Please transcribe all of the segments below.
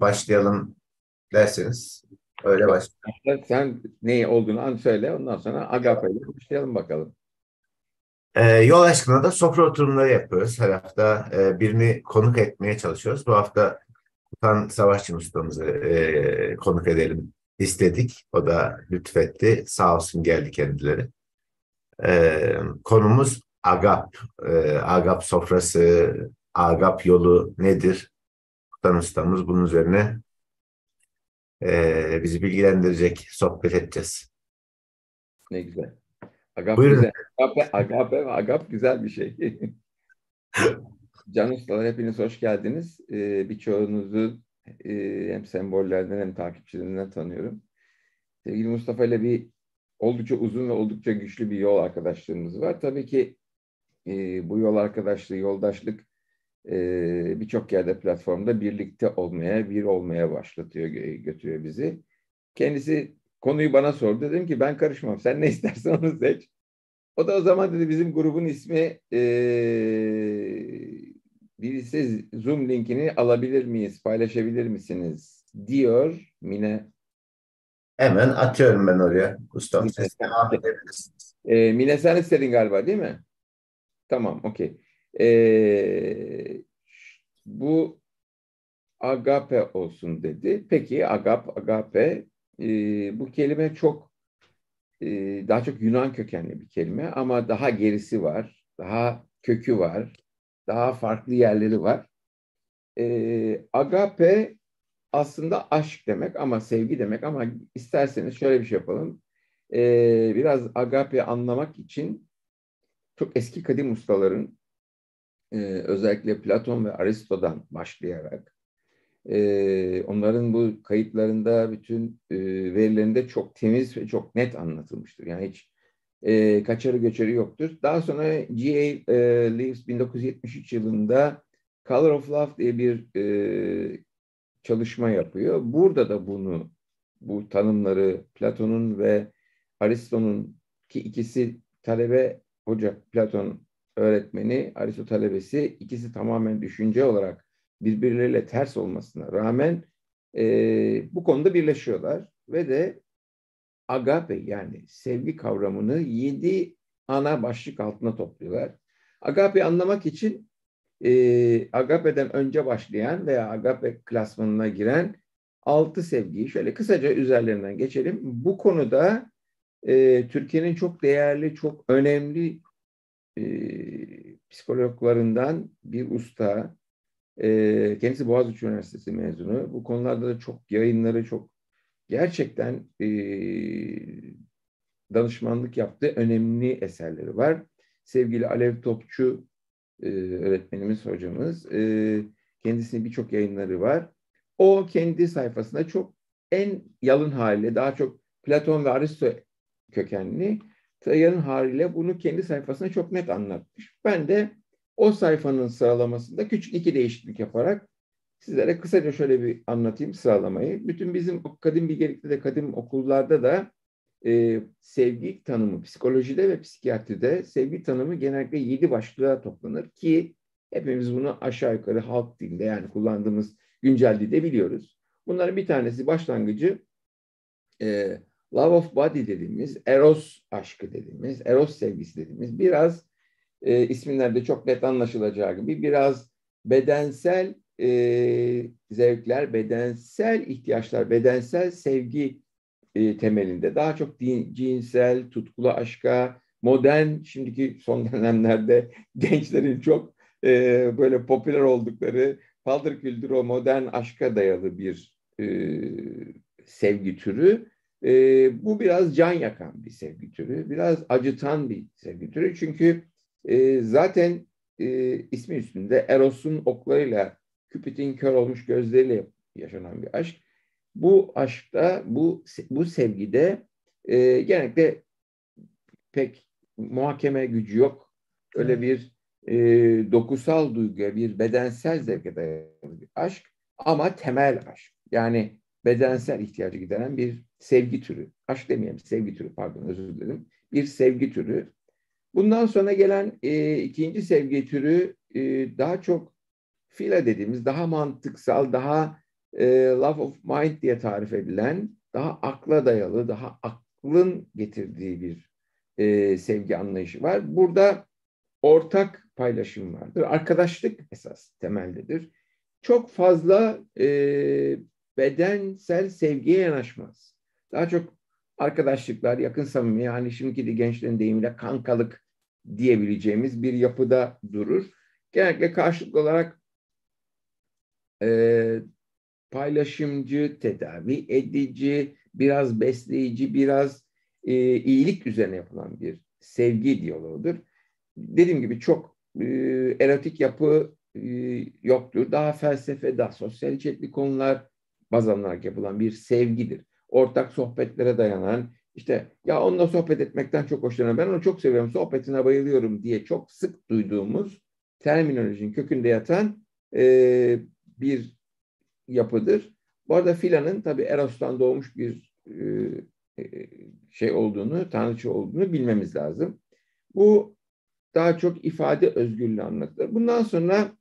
başlayalım derseniz öyle başlayalım. Sen neyi olduğunu an söyle, ondan sonra Agape ile başlayalım bakalım. Yol aşkına da sofra oturumları yapıyoruz. Her hafta birini konuk etmeye çalışıyoruz. Bu hafta Kutan Savaşçı ustamızı konuk edelim istedik. O da lütfetti. Sağ olsun geldi kendileri. Konumuz Agap. Agap sofrası, Agap yolu nedir? Kutan ustamız bunun üzerine bizi bilgilendirecek, sohbet edeceğiz. Ne güzel. Agap, güzel. Agap güzel bir şey. Can ustalar, hepiniz hoş geldiniz. Birçoğunuzu hem sembollerden hem takipçilerinden tanıyorum. Sevgili Mustafa ile bir oldukça uzun ve oldukça güçlü bir yol arkadaşlığımız var. Tabii ki bu yol arkadaşlığı, yoldaşlık birçok yerde, platformda birlikte olmaya, bir olmaya başlatıyor, götürüyor bizi. Kendisi konuyu bana sordu. Dedim ki ben karışmam. Sen ne istersen onu seç. O da o zaman dedi bizim grubun ismi birisi Zoom linkini alabilir miyiz, paylaşabilir misiniz diyor Mine. Hemen atıyorum ben oraya. Ustam siz devam edebilirsiniz. Mine sen istedin galiba değil mi? Tamam, okey. Bu Agape olsun dedi. Peki Agape bu kelime çok daha çok Yunan kökenli bir kelime ama daha gerisi var, daha kökü var, daha farklı yerleri var. Agape aslında aşk demek ama sevgi demek ama isterseniz şöyle bir şey yapalım. Biraz Agape anlamak için çok eski kadim ustaların özellikle Platon ve Aristo'dan başlayarak onların bu kayıtlarında bütün verilerinde çok temiz ve çok net anlatılmıştır. Yani hiç kaçarı göçeri yoktur. Daha sonra G.A. Leaves 1973 yılında Color of Love diye bir çalışma yapıyor. Burada da bu tanımları Platon'un ve Aristo'nun, ki ikisi talebe hoca, Platon öğretmeni, Aristo talebesi, ikisi tamamen düşünce olarak birbirleriyle ters olmasına rağmen bu konuda birleşiyorlar ve de Agape, yani sevgi kavramını 7 ana başlık altına topluyorlar. Agape'yi anlamak için Agape'den önce başlayan veya Agape klasmanına giren 6 sevgiyi şöyle kısaca üzerlerinden geçelim. Bu konuda Türkiye'nin çok değerli, çok önemli psikologlarından bir usta. Kendisi Boğaziçi Üniversitesi mezunu. Bu konularda da çok yayınları, çok gerçekten danışmanlık yaptığı önemli eserleri var. Sevgili Alev Topçu öğretmenimiz, hocamız. Kendisinin birçok yayınları var. O kendi sayfasında çok en yalın haliyle, daha çok Platon ve Aristo kökenli yalın haliyle bunu kendi sayfasında çok net anlatmış. Ben de o sayfanın sıralamasında küçük 2 değişiklik yaparak sizlere kısaca şöyle bir anlatayım sıralamayı. Bütün bizim kadim bilgelikte de, kadim okullarda da sevgi tanımı, psikolojide ve psikiyatride sevgi tanımı genellikle 7 başlığa toplanır ki hepimiz bunu aşağı yukarı halk dilinde, yani kullandığımız güncel dilde biliyoruz. Bunların bir tanesi, başlangıcı love of body dediğimiz, eros aşkı dediğimiz, eros sevgisi dediğimiz, biraz isminlerde çok net anlaşılacağı gibi biraz bedensel zevkler, bedensel ihtiyaçlar, bedensel sevgi temelinde. Daha çok cinsel, tutkulu aşka, modern, şimdiki son dönemlerde gençlerin çok böyle popüler oldukları paldır küldür o modern aşka dayalı bir sevgi türü. Bu biraz can yakan bir sevgi türü, biraz acıtan bir sevgi türü. Çünkü zaten ismi üstünde Eros'un oklarıyla, Cupid'in kör olmuş gözleriyle yaşanan bir aşk. Bu aşkta, bu sevgide genellikle pek muhakeme gücü yok. Öyle bir dokusal duyguya, bir bedensel zevke dayalı bir aşk ama temel aşk. Yani bedensel ihtiyacı gideren bir sevgi türü. Aşk demeyelim, sevgi türü, pardon, özür dilerim. Bir sevgi türü. Bundan sonra gelen ikinci sevgi türü daha çok fila dediğimiz, daha mantıksal, daha love of mind diye tarif edilen daha akla dayalı, daha aklın getirdiği bir sevgi anlayışı var. Burada ortak paylaşım vardır. Arkadaşlık esas temeldedir. Çok fazla bedensel sevgiye yanaşmaz. Daha çok arkadaşlıklar, yakın samimi, yani şimdiki de gençlerin deyimiyle kankalık diyebileceğimiz bir yapıda durur. Genellikle karşılıklı olarak paylaşımcı, tedavi edici, biraz besleyici, biraz iyilik üzerine yapılan bir sevgi diyaloğudur. Dediğim gibi çok erotik yapı yoktur. Daha felsefe, daha sosyal içerikli konular baz alınarak yapılan bir sevgidir. Ortak sohbetlere dayanan, işte ya onunla sohbet etmekten çok hoşlanıyorum, ben onu çok seviyorum, sohbetine bayılıyorum diye çok sık duyduğumuz terminolojinin kökünde yatan bir yapıdır. Bu arada Fila'nın tabii Eros'tan doğmuş bir şey olduğunu, tanrıça olduğunu bilmemiz lazım. Bu daha çok ifade özgürlüğü anlatılır. Bundan sonra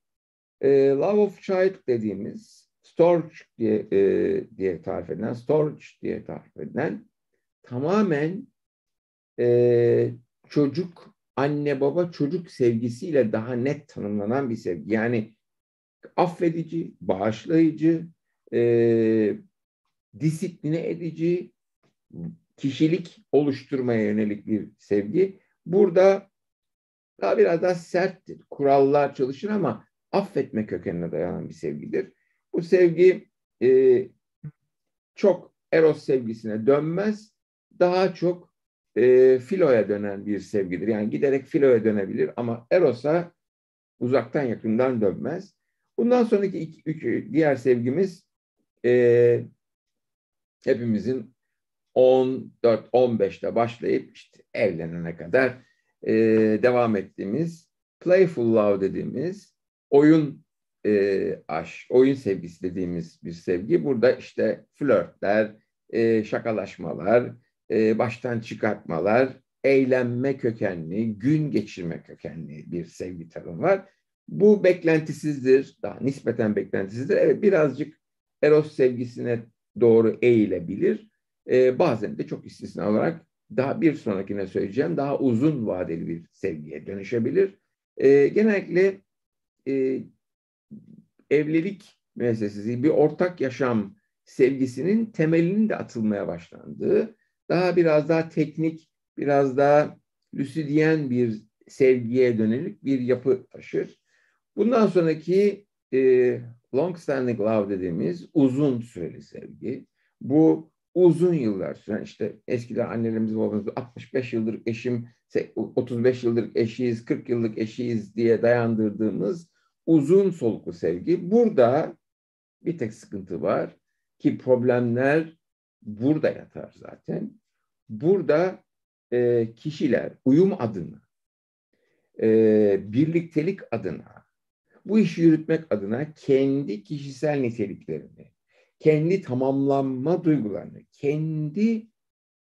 Love of Child dediğimiz Storch diye tarif edilen, Storch diye tarif edilen tamamen çocuk, anne baba çocuk sevgisiyle daha net tanımlanan bir sevgi. Yani affedici, bağışlayıcı, disipline edici, kişilik oluşturmaya yönelik bir sevgi. Burada daha biraz daha serttir. Kurallar çalışır ama affetme kökenine dayanan bir sevgidir. Bu sevgi çok Eros sevgisine dönmez. Daha çok Filo'ya dönen bir sevgidir. Yani giderek Filo'ya dönebilir ama Eros'a uzaktan yakından dönmez. Bundan sonraki diğer sevgimiz hepimizin 14-15'te başlayıp işte evlenene kadar devam ettiğimiz playful love dediğimiz oyun aşk, oyun sevgisi dediğimiz bir sevgi. Burada işte flörtler, şakalaşmalar, baştan çıkartmalar, eğlenme kökenli, gün geçirme kökenli bir sevgi tanımı var. Bu beklentisizdir, daha nispeten beklentisizdir. Evet, birazcık Eros sevgisine doğru eğilebilir. Bazen de çok istisna olarak daha bir sonrakine söyleyeceğim, daha uzun vadeli bir sevgiye dönüşebilir. Genellikle evlilik müessesesi, bir ortak yaşam sevgisinin temelinin de atılmaya başlandığı, daha biraz daha teknik, biraz daha lüsüdiyen bir sevgiye dönelik bir yapı taşır. Bundan sonraki long standing love dediğimiz uzun süreli sevgi. Bu uzun yıllar süren, işte eskiden annelerimiz babamız 65 yıllık eşim, 35 yıllık eşiyiz, 40 yıllık eşiyiz diye dayandırdığımız uzun soluklu sevgi. Burada bir tek sıkıntı var ki problemler burada yatar zaten. Burada kişiler uyum adına, birliktelik adına, bu işi yürütmek adına kendi kişisel niteliklerini, kendi tamamlanma duygularını, kendi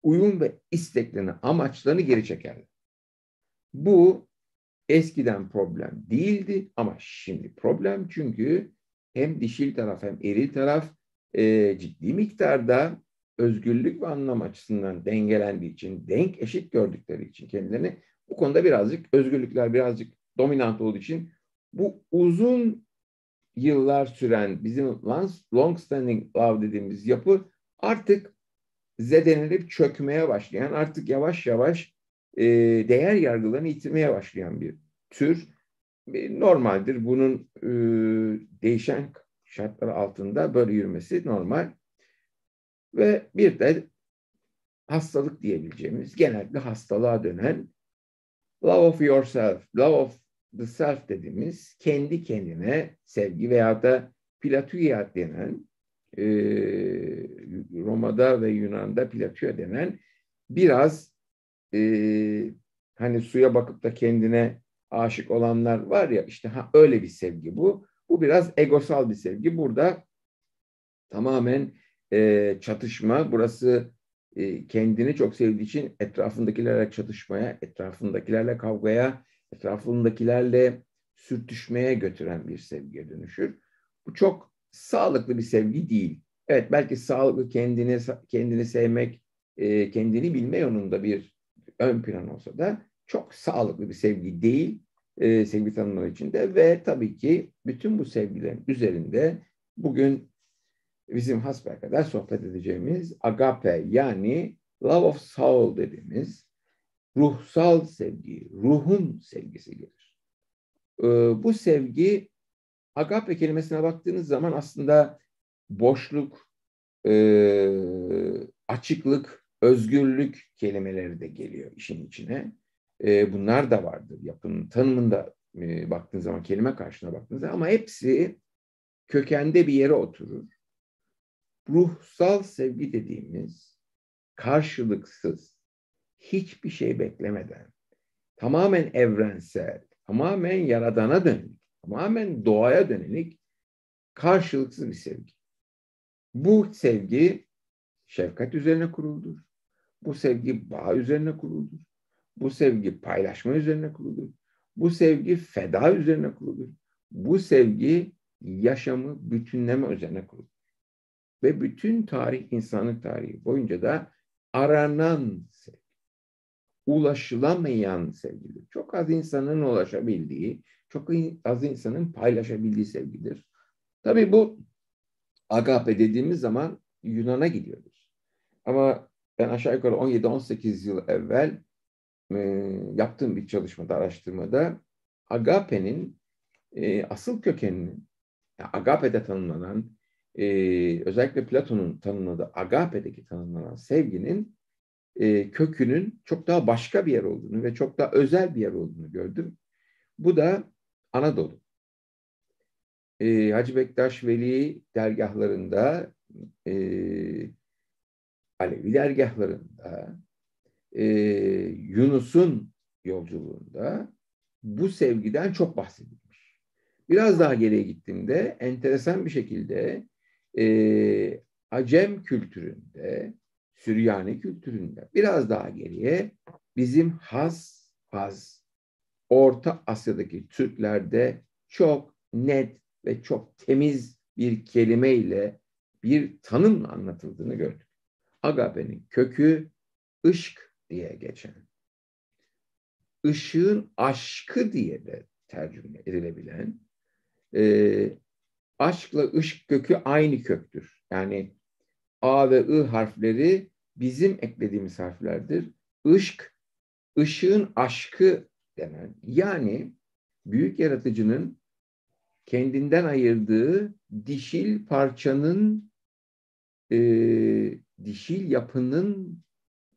uyum ve isteklerini, amaçlarını geri çekerler. Bu eskiden problem değildi ama şimdi problem, çünkü hem dişil taraf hem eril taraf ciddi miktarda özgürlük ve anlam açısından dengelendiği için, denk eşit gördükleri için kendilerini, bu konuda birazcık özgürlükler birazcık dominant olduğu için bu uzun yıllar süren bizim long standing love dediğimiz yapı artık zedelenip çökmeye başlayan, artık yavaş yavaş değer yargılarını yitirmeye başlayan bir tür. Normaldir. Bunun değişen şartlar altında böyle yürümesi normal. Ve bir de hastalık diyebileceğimiz, genellikle hastalığa dönen love of yourself, love of the self dediğimiz kendi kendine sevgi veya da Platoya denen, Roma'da ve Yunan'da Platoya denen, biraz hani suya bakıp da kendine aşık olanlar var ya, işte öyle bir sevgi bu. Bu biraz egosal bir sevgi. Burada tamamen çatışma, burası kendini çok sevdiği için etrafındakilerle çatışmaya, etrafındakilerle kavgaya, etrafındakilerle sürtüşmeye götüren bir sevgiye dönüşür. Bu çok sağlıklı bir sevgi değil. Evet, belki sağlıklı kendini sevmek, kendini bilme yolunda bir ön plan olsa da çok sağlıklı bir sevgi değil sevgi tanımları içinde ve tabii ki bütün bu sevgilerin üzerinde bugün bizim hasbelkader sohbet edeceğimiz agape, yani love of soul dediğimiz ruhsal sevgi, ruhun sevgisi gelir. Bu sevgi, agape kelimesine baktığınız zaman aslında boşluk, açıklık, özgürlük kelimeleri de geliyor işin içine. Bunlar da vardır yapının tanımında baktığınız zaman, kelime karşına baktığınız zaman, ama hepsi kökende bir yere oturur. Ruhsal sevgi dediğimiz karşılıksız, hiçbir şey beklemeden, tamamen evrensel, tamamen yaradana dönelik, tamamen doğaya dönelik karşılıksız bir sevgi. Bu sevgi şefkat üzerine kuruludur. Bu sevgi bağ üzerine kuruludur. Bu sevgi paylaşma üzerine kuruludur. Bu sevgi feda üzerine kuruludur. Bu sevgi yaşamı bütünleme üzerine kuruludur. Ve bütün tarih, insanlık tarihi boyunca da aranan sevgi, ulaşılamayan sevgidir. Çok az insanın ulaşabildiği, çok az insanın paylaşabildiği sevgidir. Tabii bu agape dediğimiz zaman Yunan'a gidiyoruz. Ama ben aşağı yukarı 17-18 yıl evvel yaptığım bir çalışmada, araştırmada agape'nin asıl kökeninin, yani agape'de tanımlanan, özellikle Platon'un tanımladığı agape'deki tanımlanan sevginin kökünün çok daha başka bir yer olduğunu ve çok daha özel bir yer olduğunu gördüm. Bu da Anadolu. Hacı Bektaş Veli dergahlarında, Alevi dergahlarında, Yunus'un yolculuğunda bu sevgiden çok bahsedilmiş. Biraz daha geriye gittiğimde enteresan bir şekilde Acem kültüründe, Süryani kültüründe, biraz daha geriye bizim has Orta Asya'daki Türklerde çok net ve çok temiz bir kelimeyle, bir tanımla anlatıldığını gördük. Agape'nin kökü ışk diye geçen, ışığın aşkı diye de tercüme edilebilen, aşkla ışk kökü aynı köktür. Yani A ve I harfleri bizim eklediğimiz harflerdir. Işk, ışığın aşkı denen, yani büyük yaratıcının kendinden ayırdığı dişil parçanın, dişil yapının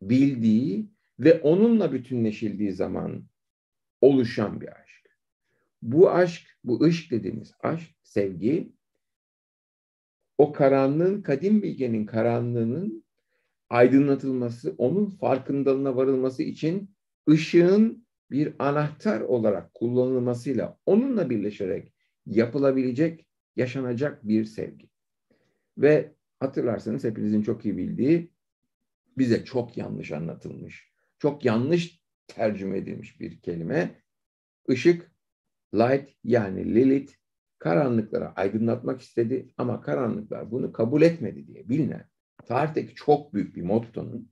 bildiği ve onunla bütünleşildiği zaman oluşan bir aşk. Bu aşk, bu ışk dediğimiz aşk, sevgi, o karanlığın, kadim bilgenin karanlığının aydınlatılması, onun farkındalığına varılması için ışığın bir anahtar olarak kullanılmasıyla, onunla birleşerek yapılabilecek, yaşanacak bir sevgi. Ve hatırlarsanız hepinizin çok iyi bildiği, bize çok yanlış anlatılmış, çok yanlış tercüme edilmiş bir kelime. Işık, light, yani Lilith, karanlıklara aydınlatmak istedi ama karanlıklar bunu kabul etmedi diye bilinen, tarihteki çok büyük bir mottonun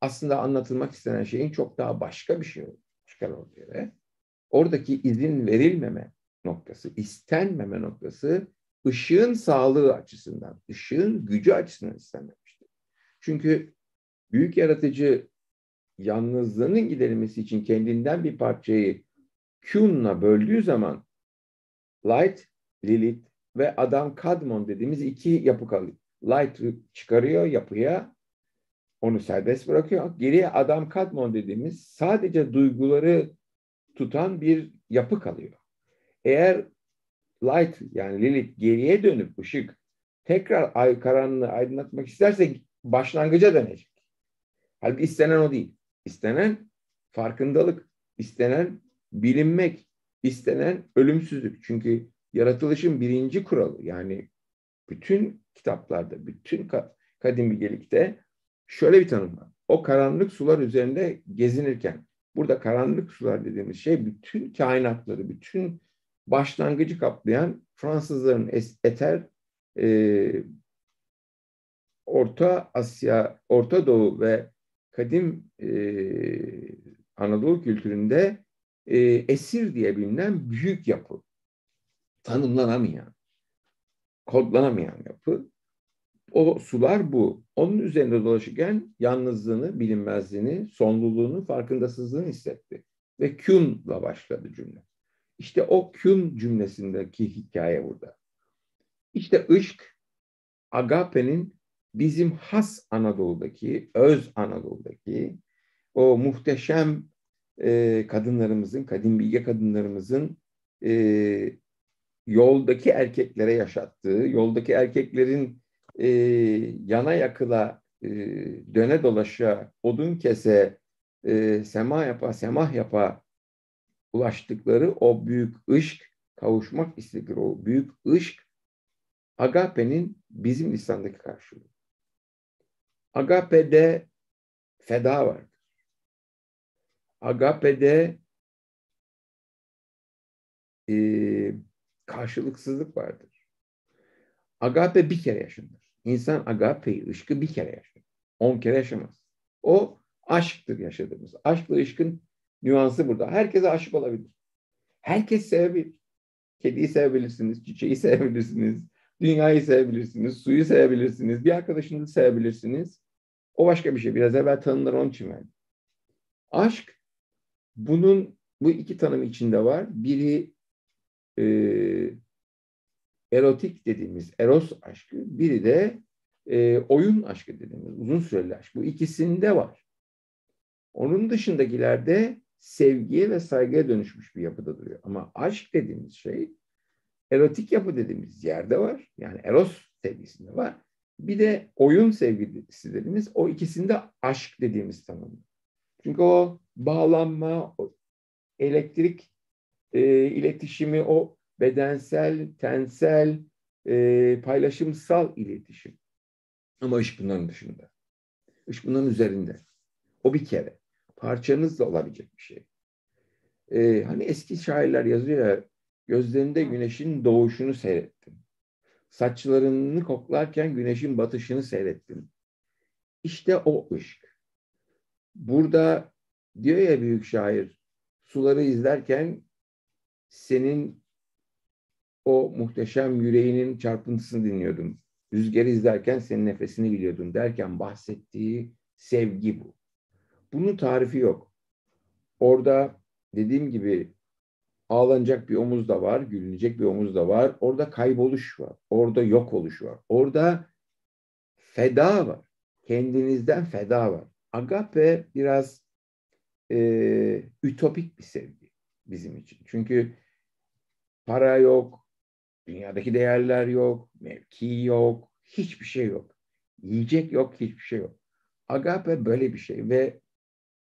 aslında anlatılmak istenen şeyin çok daha başka bir şey çıkar ortaya. Oradaki izin verilmeme noktası, istenmeme noktası, ışığın sağlığı açısından, ışığın gücü açısından istenmemiştir. Çünkü büyük yaratıcı yalnızlığının giderilmesi için kendinden bir parçayı Q'nla böldüğü zaman Light, Lilith ve Adam Kadmon dediğimiz iki yapı kalıyor. Light çıkarıyor yapıya, onu serbest bırakıyor. Geriye Adam Kadmon dediğimiz sadece duyguları tutan bir yapı kalıyor. Eğer Light, yani Lilith, geriye dönüp ışık tekrar karanlığı aydınlatmak isterse başlangıca dönecek. Halbuki istenen o değil. İstenen farkındalık, istenen bilinmek, İstenen ölümsüzlük. Çünkü yaratılışın birinci kuralı, yani bütün kitaplarda, bütün kadim bilgelikte şöyle bir tanım var. O karanlık sular üzerinde gezinirken, burada karanlık sular dediğimiz şey bütün kainatları, bütün başlangıcı kaplayan Fransızların Eter, Orta Asya, Orta Doğu ve kadim Anadolu kültüründe esir diye bilinen büyük yapı, tanımlanamayan, kodlanamayan yapı. O sular bu. Onun üzerinde dolaşırken yalnızlığını, bilinmezliğini, sonluluğunu, farkındasızlığını hissetti. Ve Kuhn'la başladı cümle. İşte o Kuhn cümlesindeki hikaye burada. İşte ışk, Agape'nin bizim has Anadolu'daki, öz Anadolu'daki o muhteşem kadınlarımızın, kadim bilge kadınlarımızın yoldaki erkeklere yaşattığı, yoldaki erkeklerin yana yakıla, döne dolaşa, odun kese, semah yapa ulaştıkları o büyük ışk, kavuşmak istekleri o büyük ışk, Agape'nin bizim lisandaki karşılığı. Agape'de feda vardır. Agape'de karşılıksızlık vardır. Agape bir kere yaşanır. İnsan agape'yi, ışkı bir kere yaşar. 10 kere yaşamaz. O aşktır yaşadığımız. Aşkla ışkın nüansı burada. Herkese aşık olabilir. Herkes sevebilir. Kediyi sevebilirsiniz, çiçeği sevebilirsiniz, dünyayı sevebilirsiniz, suyu sevebilirsiniz, bir arkadaşınızı sevebilirsiniz. O başka bir şey. Biraz evvel tanımları onun için verdim. Aşk, bu iki tanım içinde var. Biri erotik dediğimiz eros aşkı, biri de oyun aşkı dediğimiz uzun süreli aşk. Bu ikisinde var. Onun dışındakilerde sevgiye ve saygıya dönüşmüş bir yapıda duruyor. Ama aşk dediğimiz şey, erotik yapı dediğimiz yerde var. Yani eros sevgisinde var. Bir de oyun sevgisi dediğimiz, o ikisinde aşk dediğimiz tanımlı. Çünkü o bağlanma, o elektrik iletişimi, o bedensel, tensel, paylaşımsal iletişim. Ama ışk bunların dışında. Işk bunların üzerinde. O bir kere. Parçanızla olabilecek bir şey. Hani eski şairler yazıyor ya, gözlerinde güneşin doğuşunu seyrettim. Saçlarını koklarken güneşin batışını seyrettim. İşte o ışk. Burada diyor ya büyük şair, suları izlerken senin o muhteşem yüreğinin çarpıntısını dinliyordum. Rüzgarı izlerken senin nefesini biliyordum derken bahsettiği sevgi bu. Bunun tarifi yok. Orada dediğim gibi ağlanacak bir omuz da var, gülünecek bir omuz da var. Orada kayboluş var, orada yok oluş var, orada feda var. Kendinizden feda var. Agape biraz ütopik bir sevgi bizim için. Çünkü para yok, dünyadaki değerler yok, mevki yok, hiçbir şey yok. Yiyecek yok, hiçbir şey yok. Agape böyle bir şey ve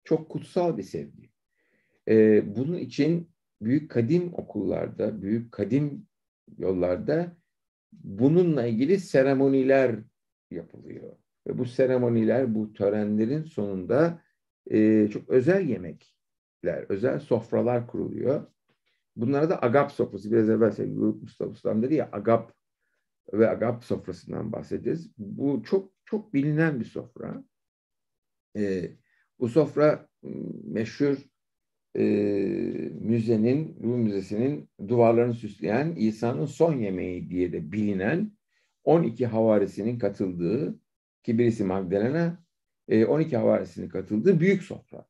çok kutsal bir sevgi. Bunun için büyük kadim okullarda, büyük kadim yollarda bununla ilgili seremoniler yapılıyor. Ve bu seremoniler, bu törenlerin sonunda çok özel yemekler, özel sofralar kuruluyor. Bunlara da agap sofrası, biraz evvel sevgili Mustafa Ustam dedi ya, agap ve agap sofrasından bahsedeceğiz. Bu çok çok bilinen bir sofra. Bu sofra meşhur müzenin, Louvre Müzesi'nin duvarlarını süsleyen İsa'nın son yemeği diye de bilinen 12 havarisinin katıldığı, ki birisi Magdalena, 12 havarisinin katıldığı büyük sofra.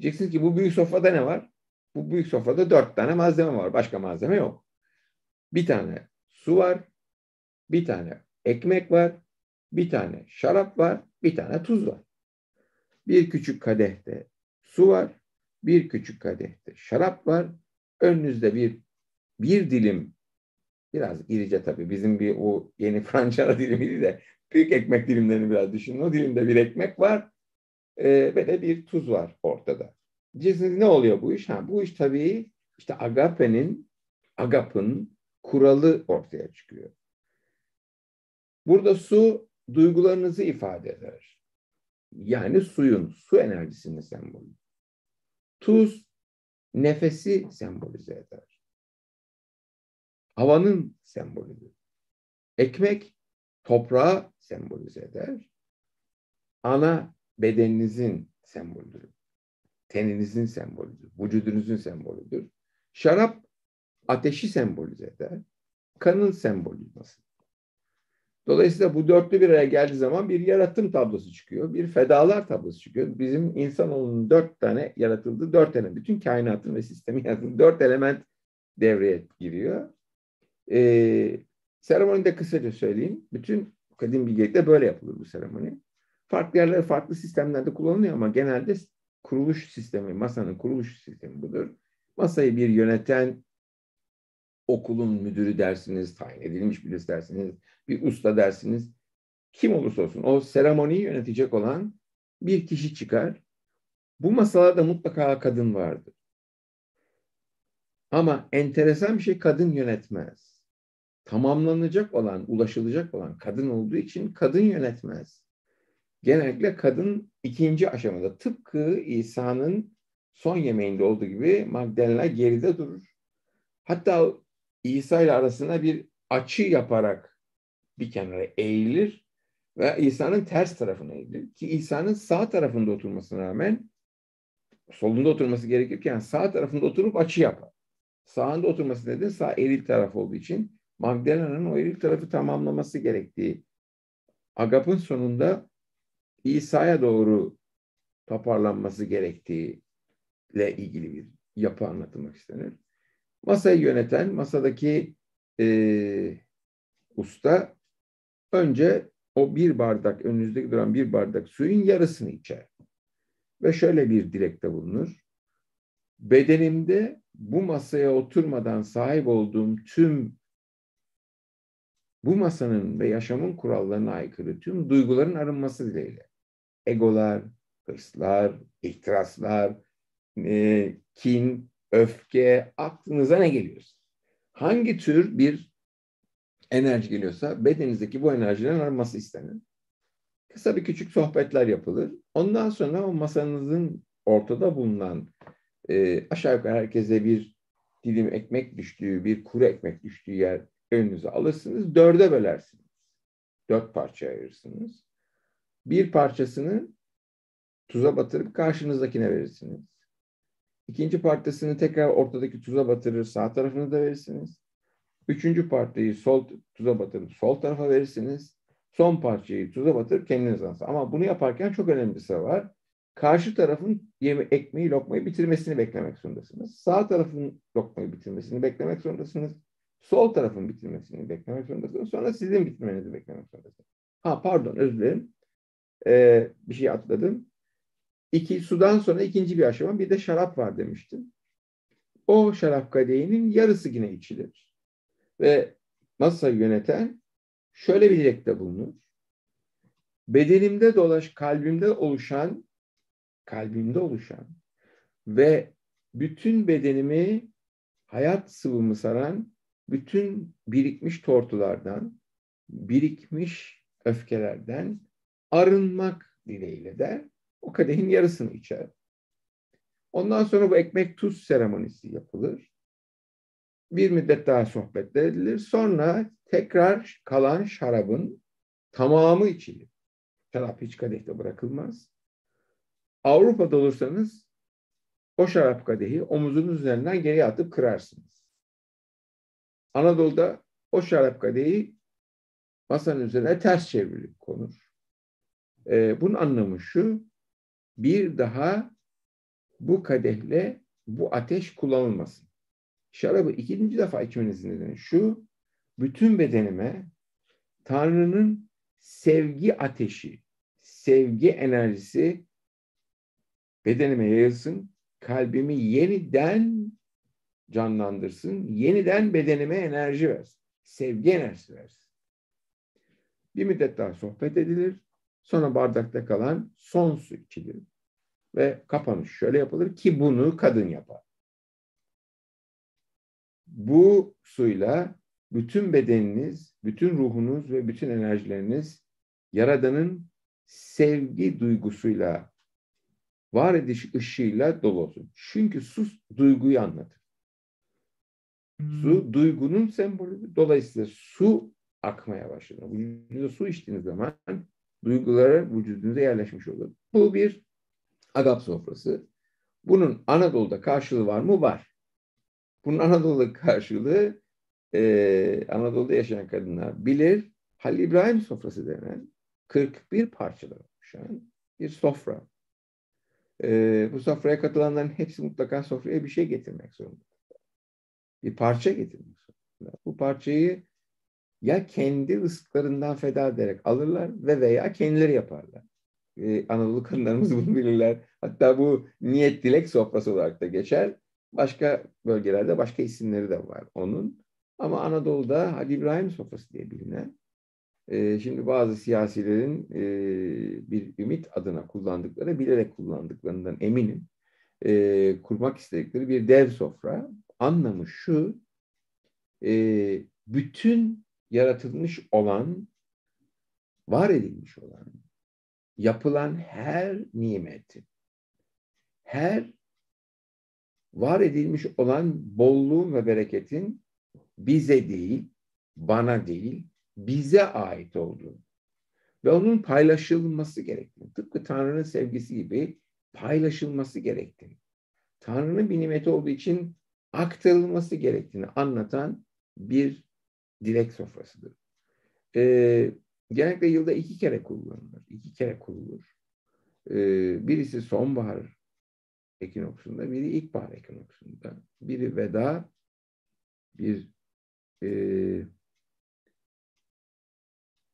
Diyeceksiniz ki bu büyük sofrada ne var? Bu büyük sofrada 4 tane malzeme var. Başka malzeme yok. 1 tane su var, 1 tane ekmek var, 1 tane şarap var, 1 tane tuz var. 1 küçük kadehte su var, 1 küçük kadehte şarap var. Önünüzde bir dilim, biraz irice tabii, bizim o yeni francara dilimiydi de, büyük ekmek dilimlerini biraz düşünün. O dilimde bir ekmek var ve de bir tuz var ortada. Diyeceksiniz ne oluyor bu iş? Bu iş tabii işte agapın kuralı ortaya çıkıyor. Burada su duygularınızı ifade eder. Yani su enerjisini sembolize. Tuz nefesi sembolize eder. havanın sembolüdür. Ekmek toprağı sembolize eder. Ana bedeninizin sembolüdür. Teninizin sembolüdür. Vücudunuzun sembolüdür. Şarap ateşi sembolize eder. Kanın sembolü nasıl? Dolayısıyla bu dörtlü bir araya geldiği zaman bir yaratım tablosu çıkıyor. Bir fedalar tablosu çıkıyor. Bizim insanoğlunun 4 tane yaratıldığı 4 element. Bütün kainatın ve sistemin yaratıldığı 4 element devreye giriyor. Seremoni de kısaca söyleyeyim. Bütün kadim bilgelikte böyle yapılır bu seremoni. Farklı yerlerde, farklı sistemlerde kullanılıyor ama genelde kuruluş sistemi, masanın kuruluş sistemi budur. Masayı bir yöneten okulun müdürü dersiniz, tayin edilmiş birisi dersiniz, bir usta dersiniz. Kim olursa olsun o seremoniyi yönetecek olan bir kişi çıkar. Bu masalarda mutlaka kadın vardır. Ama enteresan bir şey, kadın yönetmez. Tamamlanacak olan, ulaşılacak olan kadın olduğu için kadın yönetmez. Genellikle kadın ikinci aşamada, tıpkı İsa'nın son yemeğinde olduğu gibi Magdalena geride durur. Hatta İsa ile arasına bir açı yaparak bir kenara eğilir ve İsa'nın ters tarafına eğilir. Ki İsa'nın sağ tarafında oturmasına rağmen solunda oturması gerekirken sağ tarafında oturup açı yapar. Sağında oturması nedeni sağ eril taraf olduğu için Magdalena'nın o eril tarafı tamamlaması gerektiği. Agap'ın sonunda İsa'ya doğru toparlanması gerektiğiyle ilgili bir yapı anlatılmak istenir. Masayı yöneten, masadaki usta önce o bir bardak, önünüzdeki duran bir bardak suyun yarısını içer. Ve şöyle bir dilekte bulunur. Bedenimde bu masaya oturmadan sahip olduğum tüm, bu masanın ve yaşamın kurallarına aykırı tüm duyguların arınması dileğiyle. Egolar, hırslar, ihtiraslar, kin, öfke, aklınıza ne geliyorsa, hangi tür bir enerji geliyorsa bedeninizdeki bu enerjilerin arınması istenir. Kısa bir küçük sohbetler yapılır. Ondan sonra o masanızın ortada bulunan aşağı yukarı herkese bir dilim ekmek düştüğü, bir kuru ekmek düştüğü yer önünüze alırsınız. 4'e bölersiniz. 4 parçaya ayırırsınız. Bir parçasını tuza batırıp karşınızdakine verirsiniz. İkinci parçasını tekrar ortadaki tuza batırır, sağ tarafınıza verirsiniz. Üçüncü parçayı tuza batırıp sol tarafa verirsiniz. Son parçayı tuza batırıp kendinize alırsınız. Ama bunu yaparken çok önemlisi var. Karşı tarafın ekmeği, lokmayı bitirmesini beklemek zorundasınız. Sağ tarafın lokmayı bitirmesini beklemek zorundasınız. Sol tarafın bitirmesini beklemek zorundasınız. Sonra sizin bitirmenizi beklemek zorundasınız. Ha pardon, özür dilerim. Bir şey atladım. Sudan sonra ikinci bir aşama, bir de şarap var demiştim. O şarap kadehinin yarısı yine içilir. Ve masayı yöneten şöyle bir dilekte bulunur. Bedenimde kalbimde oluşan ve bütün bedenimi hayat sıvımı saran bütün birikmiş tortulardan, birikmiş öfkelerden arınmak dileğiyle de o kadehin yarısını içer. Ondan sonra bu ekmek tuz seremonisi yapılır. Bir müddet daha sohbetler edilir. Sonra tekrar kalan şarabın tamamı içilir. Şarap hiç kadehte bırakılmaz. Avrupa'da olursanız o şarap kadehi omuzunuz üzerinden geriye atıp kırarsınız. Anadolu'da o şarap kadehi masanın üzerine ters çevrilip konur. Bunun anlamı şu: bir daha bu kadehle bu ateş kullanılmasın. Şarabı 2. defa içmenizin nedeni şu: bütün bedenime Tanrı'nın sevgi ateşi, sevgi enerjisi bedenime yayılsın, kalbimi yeniden canlandırsın, yeniden bedenime enerji versin, sevgi enerjisi versin. Bir müddet daha sohbet edilir, sonra bardakta kalan son su içilir ve kapanış şöyle yapılır ki bunu kadın yapar. Bu suyla bütün bedeniniz, bütün ruhunuz ve bütün enerjileriniz Yaradan'ın sevgi duygusuyla, var ediş ışığıyla dolu olsun. Çünkü su duyguyu anlatır. Su duygunun sembolüdür. Dolayısıyla su akmaya başlar. Vücudunuza su içtiğiniz zaman duygulara vücudunuza yerleşmiş olur. Bu bir Agap sofrası. Bunun Anadolu'da karşılığı var mı? Var. Bunun Anadolu'da karşılığı Anadolu'da yaşayan kadınlar bilir. Halil İbrahim sofrası denen 41 parçadan oluşan bir sofra. Bu sofraya katılanların hepsi mutlaka sofraya bir şey getirmek zorunda. Bir parça getirmek zorunda. Bu parçayı ya kendi rızıklarından feda ederek alırlar veya kendileri yaparlar. Anadolu kadınlarımız bunu bilirler. Hatta bu niyet dilek sofrası olarak da geçer. Başka bölgelerde başka isimleri de var onun. Ama Anadolu'da Halil İbrahim sofrası diye bilinen, şimdi bazı siyasilerin bir ümit adına kullandıkları, bilerek kullandıklarından eminim, kurmak istedikleri bir dev sofra. Anlamı şu, bütün yaratılmış olan, var edilmiş olan, yapılan her nimetin, her var edilmiş olan bolluğun ve bereketin bize değil, bana değil, bize ait olduğu ve onun paylaşılması gerektiğini, tıpkı Tanrı'nın sevgisi gibi paylaşılması gerektiğini, Tanrı'nın bir nimeti olduğu için aktarılması gerektiğini anlatan bir dilek sofrasıdır. Genellikle yılda 2 kere kullanılır. 2 kere kurulur. Birisi sonbahar ekinoksunda, biri ilkbahar ekinoksunda. Biri veda, bir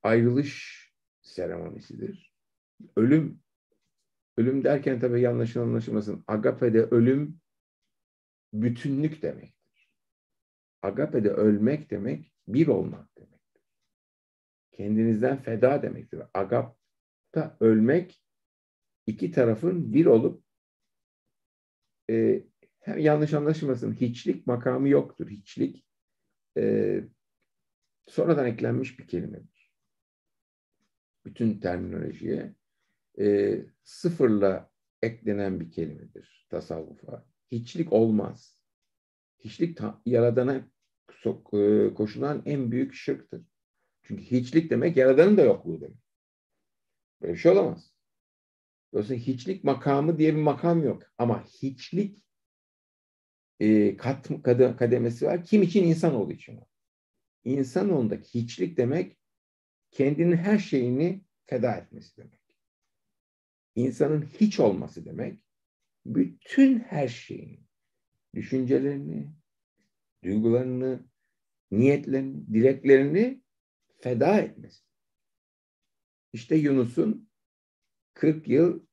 ayrılış seremonisidir. Ölüm derken tabii yanlış anlaşılmasın. Agape'de ölüm bütünlük demektir. Agape'de ölmek demek bir olmak demektir. Kendinizden feda demektir. Agap'ta ölmek iki tarafın bir olup hem yanlış anlaşılmasın, hiçlik makamı yoktur. Hiçlik sonradan eklenmiş bir kelimedir. Bütün terminolojiye sıfırla eklenen bir kelimedir tasavvufa. Hiçlik olmaz. Hiçlik yaradana koşulan en büyük şirktir. Çünkü hiçlik demek yaradanın da yokluğu demek. Böyle bir şey olamaz. Dolayısıyla hiçlik makamı diye bir makam yok. Ama hiçlik kademesi var. Kim için? İnsanoğlu için var. İnsanoğlundaki hiçlik demek kendinin her şeyini feda etmesi demek. İnsanın hiç olması demek, bütün her şeyini, düşüncelerini, duygularını, niyetlerini, dileklerini feda etmesi. İşte Yunus'un 40 yıl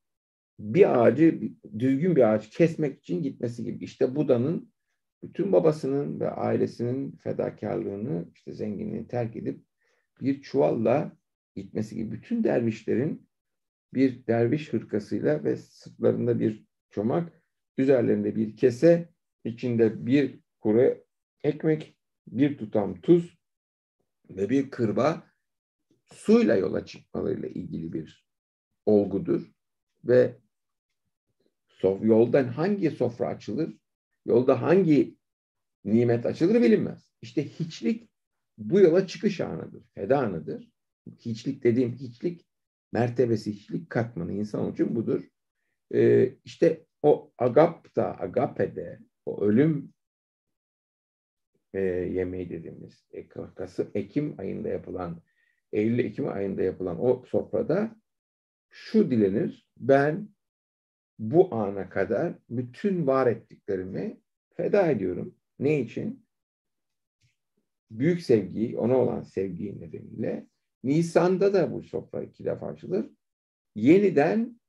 bir ağacı, düzgün bir ağaç kesmek için gitmesi gibi. İşte Buda'nın bütün babasının ve ailesinin fedakarlığını, işte zenginliğini terk edip bir çuvalla gitmesi gibi. Bütün dervişlerin bir derviş hırkasıyla ve sırtlarında bir çomak, üzerlerinde bir kese, içinde bir kuru ekmek, bir tutam tuz ve bir kırba suyla yola çıkmalarıyla ilgili bir olgudur. Ve yoldan hangi sofra açılır, yolda hangi nimet açılır bilinmez. İşte hiçlik bu yola çıkış anıdır, feda anıdır. Hiçlik dediğim hiçlik mertebesi, hiçlik katmanı insan için budur. İşte o agape'de, o ölüm yemeği dediğimiz Eylül-Ekim ayında yapılan o sofrada şu dilenir: ben bu ana kadar bütün var ettiklerimi feda ediyorum. Ne için? Büyük sevgiyi, ona olan sevgi nedeniyle. Nisan'da da bu sofra 2 defa açılır. Yeniden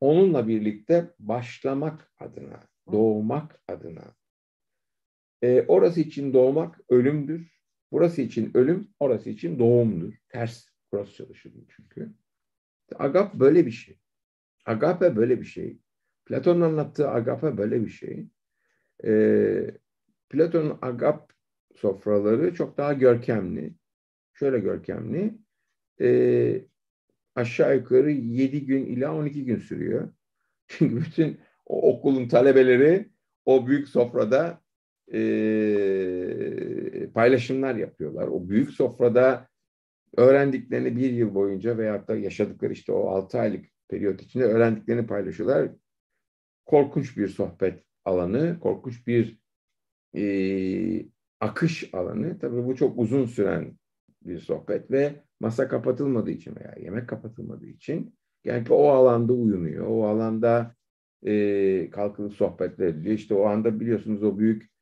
onunla birlikte başlamak adına, doğmak adına. Orası için doğmak ölümdür. Burası için ölüm, orası için doğumdur. Ters cross çalışılıyor çünkü. Agap böyle bir şey. Agape böyle bir şey. Platon'un anlattığı agape böyle bir şey. Platon'un agap sofraları çok daha görkemli. Şöyle görkemli. Aşağı yukarı 7 gün ila 12 gün sürüyor. Çünkü bütün o okulun talebeleri o büyük sofrada paylaşımlar yapıyorlar. O büyük sofrada öğrendiklerini bir yıl boyunca veyahut da yaşadıkları işte o 6 aylık periyot içinde öğrendiklerini paylaşıyorlar. Korkunç bir sohbet alanı, korkunç bir akış alanı. Tabii bu çok uzun süren bir sohbet ve masa kapatılmadığı için veya yemek kapatılmadığı için genellikle o alanda uyunuyor. O alanda kalkılıp sohbetler ediliyor. İşte o anda biliyorsunuz o büyük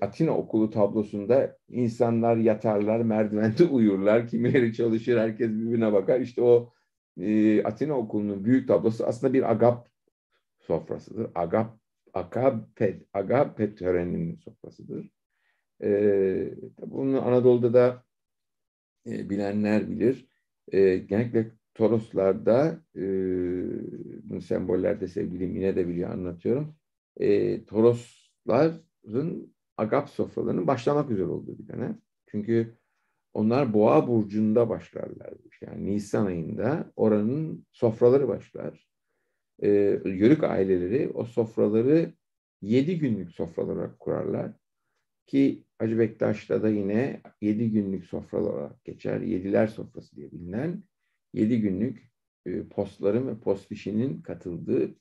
Atina okulu tablosunda insanlar yatarlar, merdivende uyurlar, kimileri çalışır, herkes birbirine bakar. İşte o Atina okulunun büyük tablosu aslında bir agap sofrasıdır. Agape töreninin sofrasıdır. Bunu Anadolu'da da bilenler bilir. Genellikle Toroslarda, bu sembollerde sevgilim yine de biliyor, anlatıyorum. Torosların agap sofralarının başlamak üzere olduğu bir dönem. Çünkü onlar Boğa burcunda başlarlar. Yani Nisan ayında oranın sofraları başlar. Yörük aileleri o sofraları 7 günlük sofralar olarak kurarlar. Ki Hacı Bektaş'ta da yine 7 günlük sofralar olarak geçer. 7'ler sofrası diye bilinen 7 günlük postların ve postişinin katıldığı,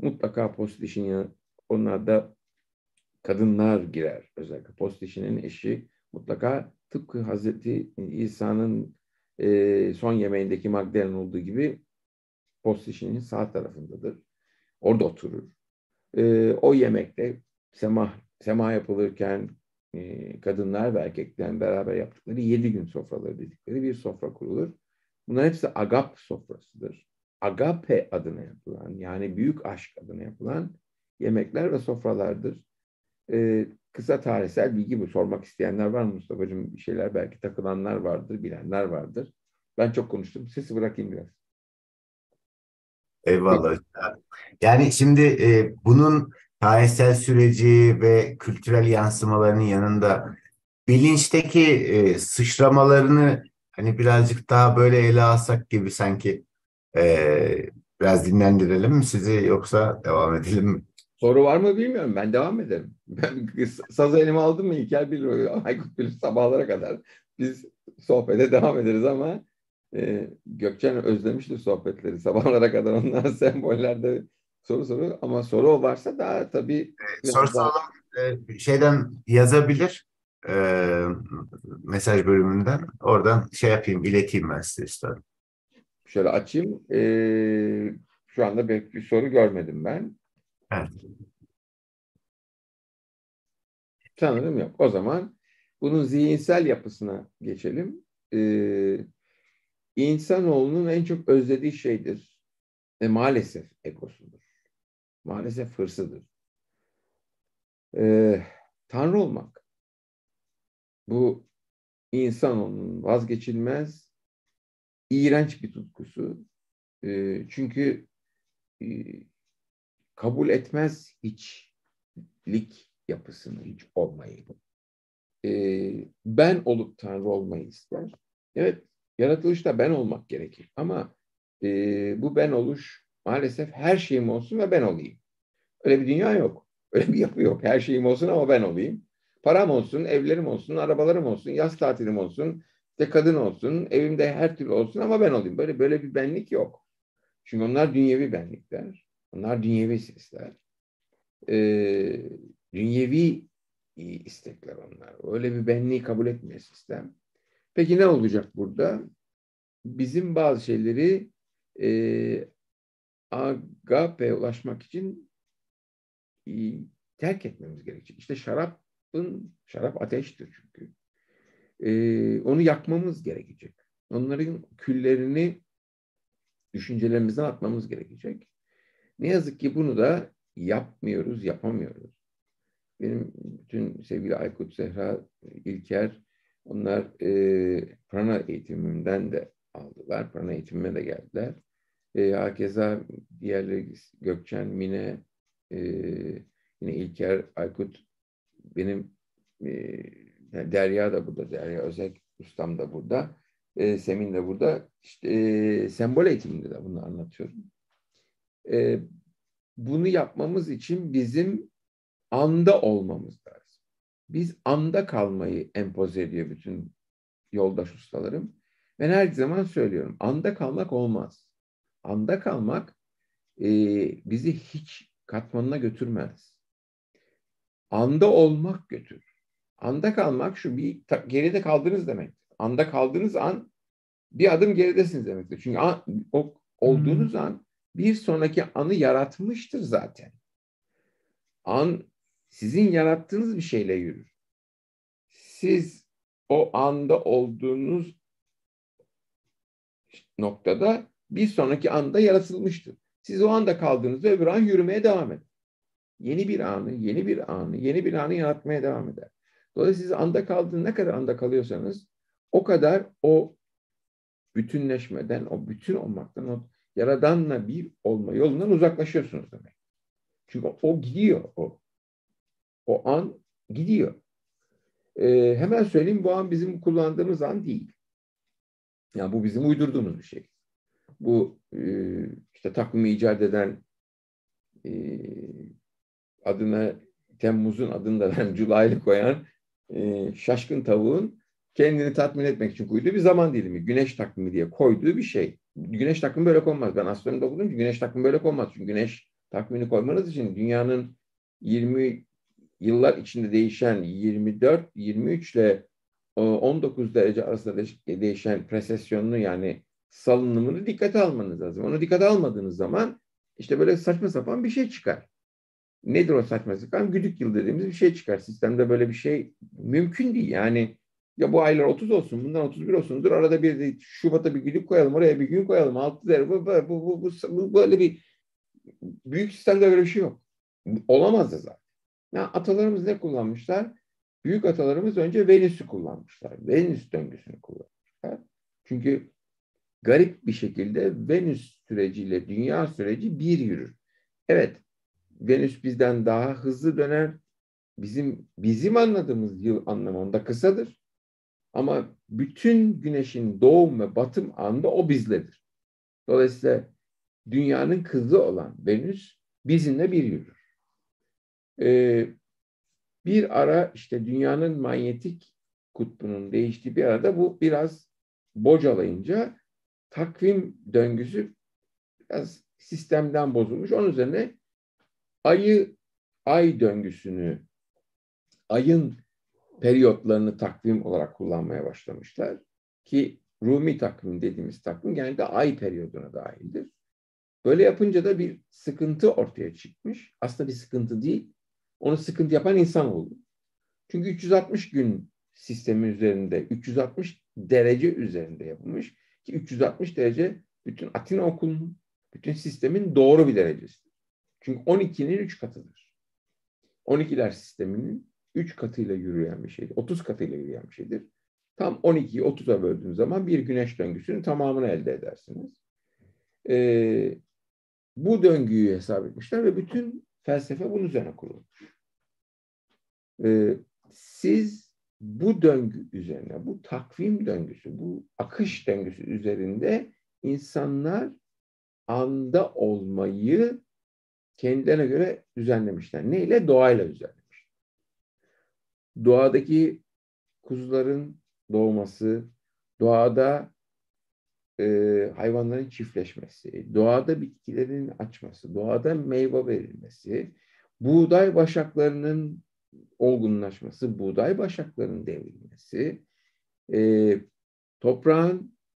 mutlaka postişin, onlar da kadınlar girer. Özellikle postişinin eşi mutlaka tıpkı Hazreti İsa'nın son yemeğindeki Magdalen olduğu gibi postişinin sağ tarafındadır. Orada oturur. O yemekte sema yapılırken kadınlar ve erkekler beraber yaptıkları 7 gün sofraları dedikleri bir sofra kurulur. Bunların hepsi agap sofrasıdır. Agape adına yapılan, yani büyük aşk adına yapılan yemekler ve sofralardır. Kısa tarihsel bilgi bu. Sormak isteyenler var mı Mustafa'cığım? Bir şeyler belki takılanlar vardır, bilenler vardır. Ben çok konuştum. Sesi bırakayım biraz. Eyvallah. Yani şimdi bunun tarihsel süreci ve kültürel yansımalarının yanında bilinçteki sıçramalarını hani birazcık daha böyle ele alsak gibi sanki. Biraz dinlendirelim mi sizi yoksa devam edelim mi? Soru var mı bilmiyorum. Ben devam ederim. Ben sazı elime aldım mı İlker bilir. Aykut bilir sabahlara kadar. Biz sohbete devam ederiz ama Gökçen özlemişti sohbetleri. Sabahlara kadar onlar sembollerde soru ama soru varsa daha tabii. Şeyden yazabilir. Mesaj bölümünden oradan şey yapayım, ileteyim ben size istedim. Şöyle açayım. Şu anda bir soru görmedim ben. Evet. Sanırım yok. O zaman bunun zihinsel yapısına geçelim. İnsanoğlunun en çok özlediği şeydir ve maalesef egosudur. Maalesef hırsıdır. Tanrı olmak. Bu insanoğlunun vazgeçilmez, iğrenç bir tutkusu. Çünkü kabul etmez hiçlik yapısını, hiç olmayı. Ben olup Tanrı olmayı ister. Evet, yaratılışta ben olmak gerekir. Ama bu ben oluş maalesef her şeyim olsun ve ben olayım. Öyle bir dünya yok. Öyle bir yapı yok. Her şeyim olsun ama ben olayım. Param olsun, evlerim olsun, arabalarım olsun, yaz tatilim olsun, işte kadın olsun, evimde her türlü olsun ama ben olayım. Böyle bir benlik yok. Çünkü onlar dünyevi benlikler. Onlar dünyevi sesler. Dünyevi istekler onlar. Öyle bir benliği kabul etmiyor sistem. Peki ne olacak burada? Bizim bazı şeyleri agape'ye ulaşmak için terk etmemiz gerekecek. İşte şarap ateştir çünkü. Onu yakmamız gerekecek. Onların küllerini düşüncelerimizden atmamız gerekecek. Ne yazık ki bunu da yapmıyoruz, yapamıyoruz. Benim bütün sevgili Aykut, Zehra, İlker, onlar prana eğitimimden de aldılar. Prana eğitimime de geldiler. Hakeza diğerleri Gökçen, Mine, yine İlker, Aykut, benim yani Derya da burada, Derya Özek ustam da burada, Semin de burada. İşte, sembol eğitiminde de bunu anlatıyorum. Bunu yapmamız için bizim anda olmamız lazım. biz anda kalmayı empoze ediyor bütün yoldaş ustalarım. Ben her zaman söylüyorum, anda kalmak olmaz. Anda kalmak bizi hiç katmanına götürmez. Anda olmak götürür. Anda kalmak şu, bir geride kaldınız demek. Anda kaldığınız an bir adım geridesiniz demektir. Çünkü olduğunuz an bir sonraki anı yaratmıştır zaten. An sizin yarattığınız bir şeyle yürür. Siz o anda olduğunuz noktada bir sonraki anda yaratılmıştır. Siz o anda kaldığınızda öbür an yürümeye devam eder. Yeni bir anı yaratmaya devam eder. Dolayısıyla siz anda kaldığınız, ne kadar anda kalıyorsanız o kadar o bütünleşmeden, o bütün olmaktan, o yaradanla bir olma yolundan uzaklaşıyorsunuz demek. Çünkü o gidiyor, o an gidiyor. Hemen söyleyeyim, bu an bizim kullandığımız an değil. Yani bu bizim uydurduğumuz bir şey. Bu işte takvimi icat eden, adına Temmuz'un adını da ben Julay'lı koyan şaşkın tavuğun kendini tatmin etmek için koyduğu bir zaman dilimi. Güneş takvimi diye koyduğu bir şey. Güneş takvimi böyle konmaz. Ben astronomide okudum ki güneş takvimi böyle konmaz. Çünkü güneş takvimini koymanız için dünyanın 20 yıllar içinde değişen 24, 23 ile 19 derece arasında değişen presesyonunu, yani salınımını dikkate almanız lazım. Onu dikkate almadığınız zaman işte böyle saçma sapan bir şey çıkar. Nedir o saçma sapan? Güdük yıl dediğimiz bir şey çıkar. Sistemde böyle bir şey mümkün değil. Yani ya bu aylar 30 olsun, bundan 31 olsun. Dur arada bir de Şubat'a bir güdük koyalım, oraya bir gün koyalım. 6 derece bu böyle bir büyük sistemde böyle bir şey yok. Olamaz da zaten. Yani atalarımız ne kullanmışlar? Büyük atalarımız önce Venüs'ü kullanmışlar. Venüs döngüsünü kullanmışlar. Çünkü garip bir şekilde Venüs süreciyle dünya süreci bir yürür. Evet, Venüs bizden daha hızlı döner. Bizim anladığımız yıl anlamında kısadır. Ama bütün güneşin doğum ve batım anında o bizledir. Dolayısıyla dünyanın kızı olan Venüs bizimle bir yürür. Bir ara işte dünyanın manyetik kutbunun değiştiği bir arada bu biraz bocalayınca takvim döngüsü biraz sistemden bozulmuş. Onun üzerine ay döngüsünü, ayın periyotlarını takvim olarak kullanmaya başlamışlar. Ki Rumi takvim dediğimiz takvim genelde ay periyoduna dahildir. Böyle yapınca da bir sıkıntı ortaya çıkmış. Aslında bir sıkıntı değil. Onu sıkıntı yapan insan oldu. Çünkü 360 gün sistemi üzerinde, 360 derece üzerinde yapılmış. Ki 360 derece bütün Atina okulunun, bütün sistemin doğru bir derecesi. Çünkü 12'nin 3 katıdır. 12'ler sisteminin 3 katıyla yürüyen bir şeydir. 30 katıyla yürüyen bir şeydir. Tam 12'yi 30'a böldüğünüz zaman bir güneş döngüsünün tamamını elde edersiniz. Bu döngüyü hesap etmişler ve bütün felsefe bunun üzerine kurulmuş. Siz bu döngü üzerine, bu takvim döngüsü, bu akış döngüsü üzerinde insanlar anda olmayı kendilerine göre düzenlemişler. Neyle? Doğayla düzenlemiş. Doğadaki kuzuların doğması, doğada hayvanların çiftleşmesi, doğada bitkilerin açması, doğada meyve verilmesi, buğday başaklarının olgunlaşması, buğday başaklarının devrilmesi,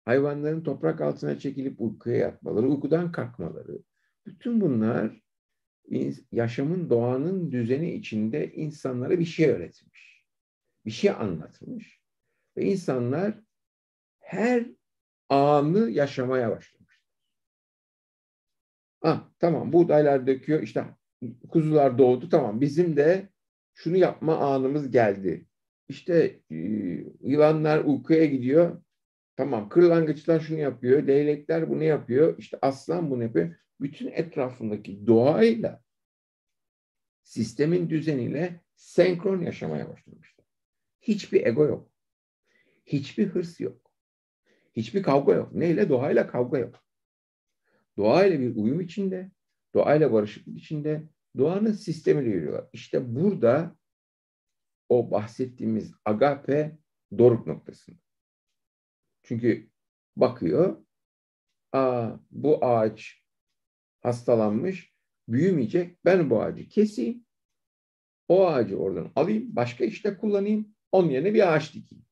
hayvanların toprak altına çekilip uykuya yatmaları, uykudan kalkmaları. Bütün bunlar yaşamın, doğanın düzeni içinde insanlara bir şey öğretmiş. Bir şey anlatmış. Ve insanlar her anı yaşamaya başlamış. Tamam, buğdaylar döküyor, işte kuzular doğdu, tamam bizim de şunu yapma anımız geldi. İşte yılanlar uykuya gidiyor, tamam kırlangıçlar şunu yapıyor, leylekler bunu yapıyor, işte aslan bunu yapıyor. Bütün etrafındaki doğayla, sistemin düzeniyle senkron yaşamaya başlamışlar. Hiçbir ego yok. Hiçbir hırs yok. Hiçbir kavga yok. Neyle? Doğayla kavga yok. Doğayla bir uyum içinde, doğayla barışıklık içinde, doğanın sistemiyle yürüyorlar. İşte burada o bahsettiğimiz agape doruk noktasında. Çünkü bakıyor, bu ağaç hastalanmış, büyümeyecek. Ben bu ağacı keseyim, o ağacı oradan alayım, başka işte kullanayım, onun yerine bir ağaç dikeyim.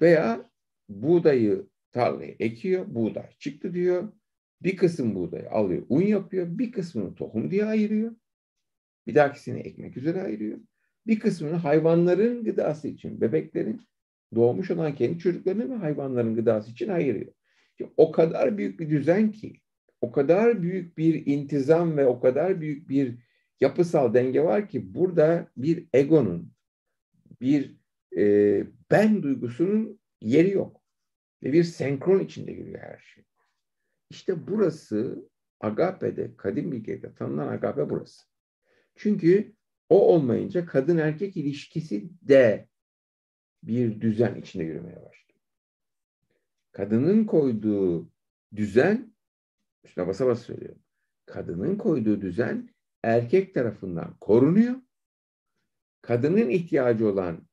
Veya buğdayı tarlaya ekiyor, buğday çıktı diyor. Bir kısım buğdayı alıyor, un yapıyor. Bir kısmını tohum diye ayırıyor. Bir dahakisini ekmek üzere ayırıyor. Bir kısmını hayvanların gıdası için, bebeklerin, doğmuş olan kendi çocuklarını ve hayvanların gıdası için ayırıyor. Şimdi o kadar büyük bir düzen ki, o kadar büyük bir intizam ve o kadar büyük bir yapısal denge var ki burada bir egonun, bir ben duygusunun yeri yok. Ve bir senkron içinde giriyor her şey. İşte burası agape'de, kadim bilgide tanınan agape burası. Çünkü o olmayınca kadın erkek ilişkisi de bir düzen içinde yürümeye başlıyor. Kadının koyduğu düzen, üstüne basa basa söylüyorum. Kadının koyduğu düzen erkek tarafından korunuyor. Kadının ihtiyacı olan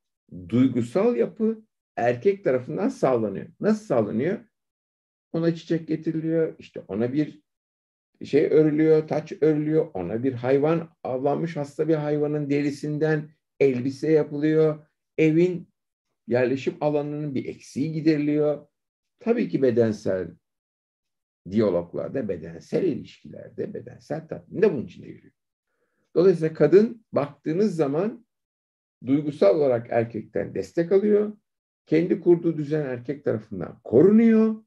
duygusal yapı erkek tarafından sağlanıyor. Nasıl sağlanıyor? Ona çiçek getiriliyor, işte ona bir şey örülüyor, taç örülüyor, ona bir hayvan, avlanmış hasta bir hayvanın derisinden elbise yapılıyor, evin yerleşim alanının bir eksiği gideriliyor. Tabii ki bedensel diyaloglarda, bedensel ilişkilerde, bedensel tatminde bunun içinde yürüyor. Dolayısıyla kadın baktığınız zaman duygusal olarak erkekten destek alıyor, kendi kurduğu düzen erkek tarafından korunuyor.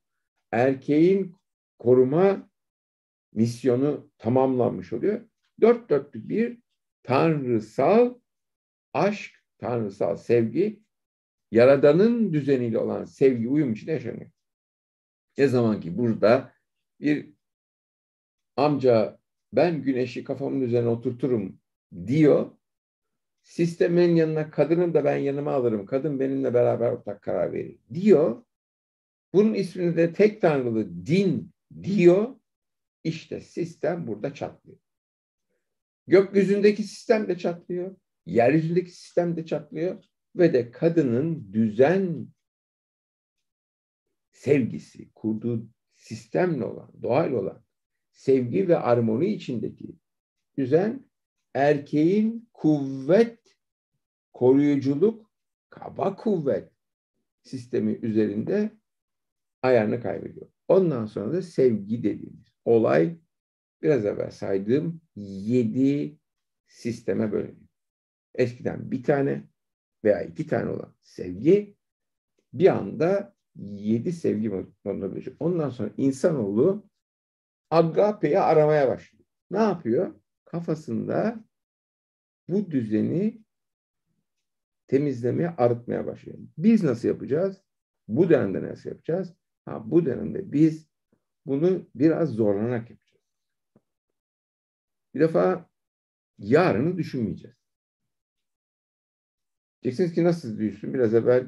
Erkeğin koruma misyonu tamamlanmış oluyor. Dört dörtlük bir tanrısal aşk, tanrısal sevgi, Yaradan'ın düzeniyle olan sevgi uyum içinde yaşanıyor. Ne zaman ki burada bir amca ben güneşi kafamın üzerine oturturum diyor, sistemin yanına kadını da ben yanıma alırım, kadın benimle beraber ortak karar verir diyor. Bunun ismini de tek tanrılı din diyor. İşte sistem burada çatlıyor. Gökyüzündeki sistem de çatlıyor. Yeryüzündeki sistem de çatlıyor. Ve de kadının düzen sevgisi, kurduğu sistemle olan, doğal olan sevgi ve armoni içindeki düzen erkeğin kuvvet, koruyuculuk, kaba kuvvet sistemi üzerinde ayarını kaybediyor. Ondan sonra da sevgi dediğimiz olay biraz evvel saydığım 7 sisteme bölünüyor. Eskiden bir tane veya 2 tane olan sevgi bir anda 7 sevgi moduna bölünüyor. Ondan sonra insanoğlu agape'yi aramaya başlıyor. Ne yapıyor? Kafasında bu düzeni temizlemeye, arıtmaya başlıyor. Biz nasıl yapacağız? Bu dönemde nasıl yapacağız? Bu dönemde biz bunu biraz zorlanarak yapacağız. Bir defa yarını düşünmeyeceğiz. Diyeceksiniz ki nasıl düşünsün? Biraz evvel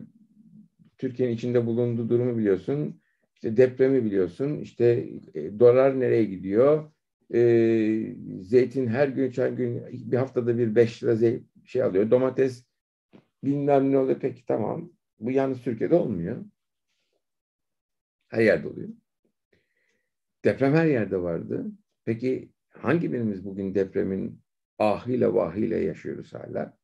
Türkiye'nin içinde bulunduğu durumu biliyorsun. İşte depremi biliyorsun. İşte dolar nereye gidiyor? Zeytin her gün, bir haftada bir 5 lira şey alıyor. Domates bilmem ne oluyor. Peki tamam. Bu yalnız Türkiye'de olmuyor. Her yerde oluyor. Deprem her yerde vardı. Peki hangi birimiz bugün depremin ahıyla vahıyla yaşıyoruz hala?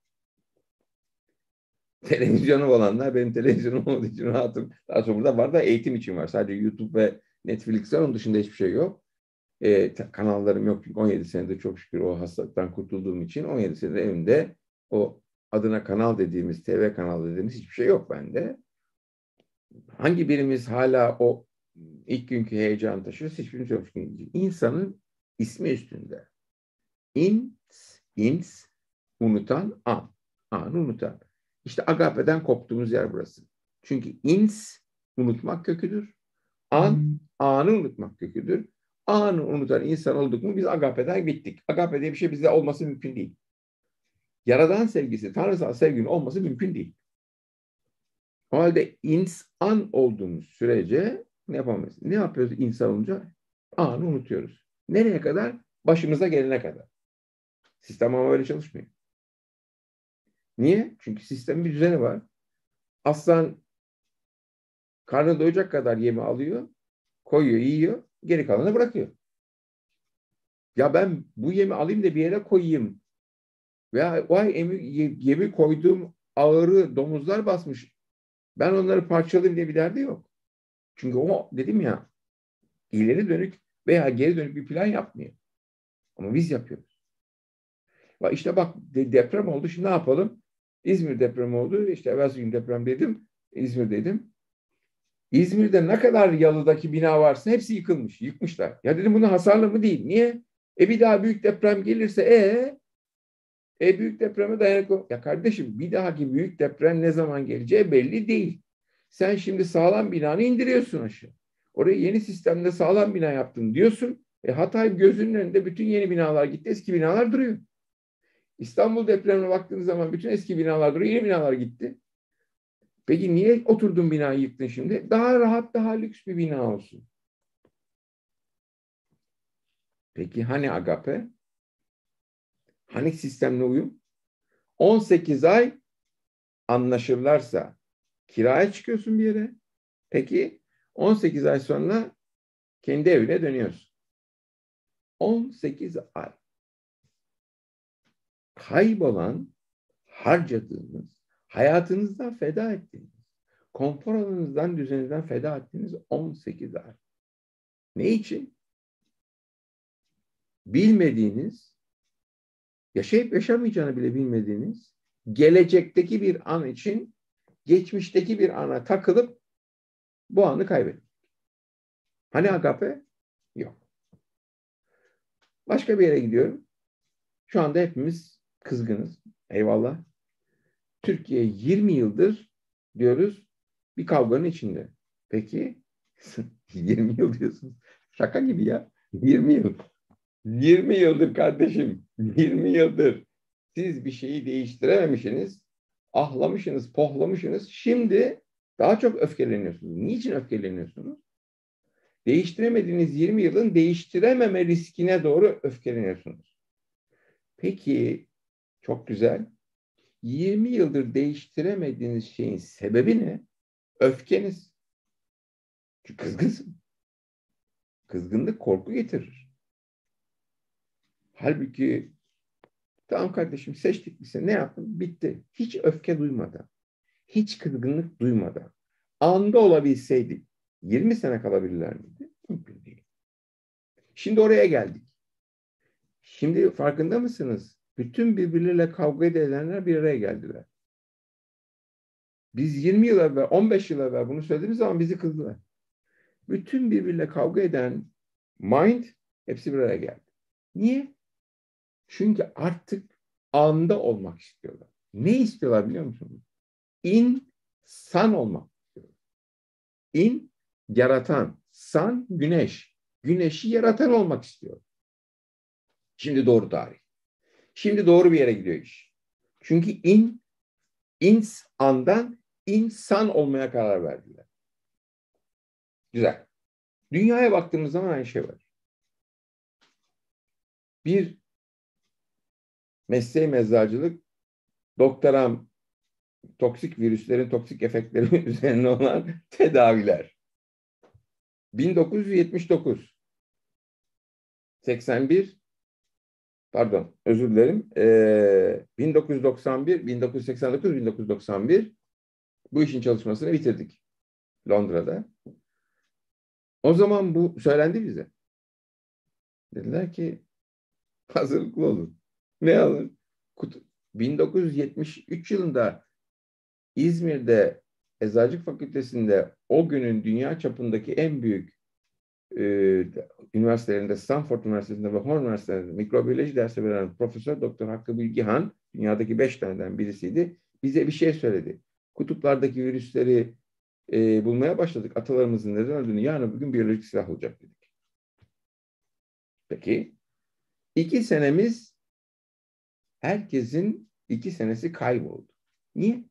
Televizyonu olanlar, benim televizyonum olduğu için rahatım. Daha sonra burada var da eğitim için var. Sadece YouTube ve Netflix var. Onun dışında hiçbir şey yok. Kanallarım yok. 17 senede çok şükür o hastalıktan kurtulduğum için 17 senede evimde o adına kanal dediğimiz, TV kanalı dediğimiz hiçbir şey yok bende. Hangi birimiz hala o ilk günkü heyecanı taşıyoruz? Hiçbirimiz yok. İnsanın ismi üstünde. İns, unutan, an. Anı unutan. İşte agape'den koptuğumuz yer burası. Çünkü ins, unutmak köküdür. An, anı unutmak köküdür. Anı unutan insan olduk mu biz agape'den bittik. Agape diye bir şey bizde olması mümkün değil. Yaradan sevgisi, tanrısal sevginin olması mümkün değil. O halde insan olduğumuz sürece ne yapamayız? Ne yapıyoruz insan olunca? Anı unutuyoruz. Nereye kadar? Başımıza gelene kadar. Sistem ama böyle çalışmıyor. Niye? Çünkü sistemin bir düzeni var. Aslan karnı doyacak kadar yemi alıyor, koyuyor, yiyor, geri kalanı bırakıyor. Ya ben bu yemi alayım da bir yere koyayım. Veya o yemi koyduğum ağırı domuzlar basmış. Ben onları parçalayayım diye bir derdi yok. Çünkü o dedim ya ileri dönük veya geri dönük bir plan yapmıyor. Ama biz yapıyoruz. İşte bak deprem oldu. Şimdi ne yapalım? İzmir depremi oldu. İşte evvelsi gün deprem dedim. İzmir dedim. İzmir'de ne kadar yalıdaki bina varsa hepsi yıkılmış. Yıkmışlar. Ya dedim bunu hasarlı mı değil. Niye? Bir daha büyük deprem gelirse büyük depreme dayanıklı. Ya kardeşim bir dahaki büyük deprem ne zaman geleceği belli değil. Sen şimdi sağlam binanı indiriyorsun aşağı. Oraya yeni sistemde sağlam bina yaptım diyorsun. Hatay gözünün önünde bütün yeni binalar gitti. Eski binalar duruyor. İstanbul depremine baktığınız zaman bütün eski binalar duruyor. Yeni binalar gitti. Peki niye oturduğun binayı yıktın şimdi? Daha rahat, daha lüks bir bina olsun. Peki hani agape? Hani sistemle uyum? 18 ay anlaşırlarsa kiraya çıkıyorsun bir yere. Peki 18 ay sonra kendi evine dönüyorsun. 18 ay. Kaybolan, harcadığınız, hayatınızdan feda ettiğiniz, konfor alanınızdan, düzeninizden feda ettiğiniz 18 ay. Ne için? Bilmediğiniz, yaşayıp yaşamayacağını bile bilmediğiniz, gelecekteki bir an için, geçmişteki bir ana takılıp bu anı kaybettik. Hani agape? Yok. Başka bir yere gidiyorum. Şu anda hepimiz kızgınız. Eyvallah. Türkiye 20 yıldır diyoruz bir kavganın içinde. Peki 20 yıl diyorsunuz. Şaka gibi ya. 20 yıl. 20 yıldır kardeşim. 20 yıldır. Siz bir şeyi değiştirememişsiniz. Ahlamışsınız, pohlamışsınız. Şimdi daha çok öfkeleniyorsunuz. Niçin öfkeleniyorsunuz? Değiştiremediğiniz 20 yılın değiştirememe riskine doğru öfkeleniyorsunuz. Peki çok güzel. 20 yıldır değiştiremediğiniz şeyin sebebi ne? Öfkeniz. Çünkü kızgınsın. Kızgınlık korku getirir. Halbuki tamam kardeşim seçtik bize. Ne yaptın? Bitti. Hiç öfke duymadan, hiç kızgınlık duymadan anda olabilseydik 20 sene kalabilirler miydi? Mümkün değil. Şimdi oraya geldik. Şimdi farkında mısınız? Bütün birbirleriyle kavga edenler bir araya geldiler. Biz 20 yıl evvel, 15 yıl evvel bunu söylediğimiz zaman bizi kızdılar. Bütün birbirleriyle kavga eden mind hepsi bir araya geldi. Niye? Çünkü artık anda olmak istiyorlar. Ne istiyorlar biliyor musunuz? İnsan olmak istiyorlar. İn, yaratan. San, güneş. Güneşi yaratan olmak istiyor. Şimdi doğru tarih. Şimdi doğru bir yere gidiyor iş. Çünkü insandan insan olmaya karar verdiler. Güzel. Dünyaya baktığımız zaman aynı şey var. Bir mesleği mezarcılık, doktoram toksik virüslerin toksik efektleri üzerine olan tedaviler. 1979 81 Pardon, özür dilerim. 1991, 1989, 1991 bu işin çalışmasını bitirdik Londra'da. O zaman bu söylendi bize. Dediler ki hazırlıklı olun. Ne alın? 1973 yılında İzmir'de Eczacılık Fakültesi'nde o günün dünya çapındaki en büyük üniversitelerinde Stanford Üniversitesi'nde ve Horn Üniversitesi'nde mikrobiyoloji dersi veren Profesör Doktor Hakkı Bilgihan dünyadaki 5 taneden birisiydi. Bize bir şey söyledi. Kutuplardaki virüsleri bulmaya başladık. Atalarımızın neden öldüğünü yarın bugün biyolojik silah olacak dedik. Peki 2 senemiz herkesin 2 senesi kayboldu. Niye?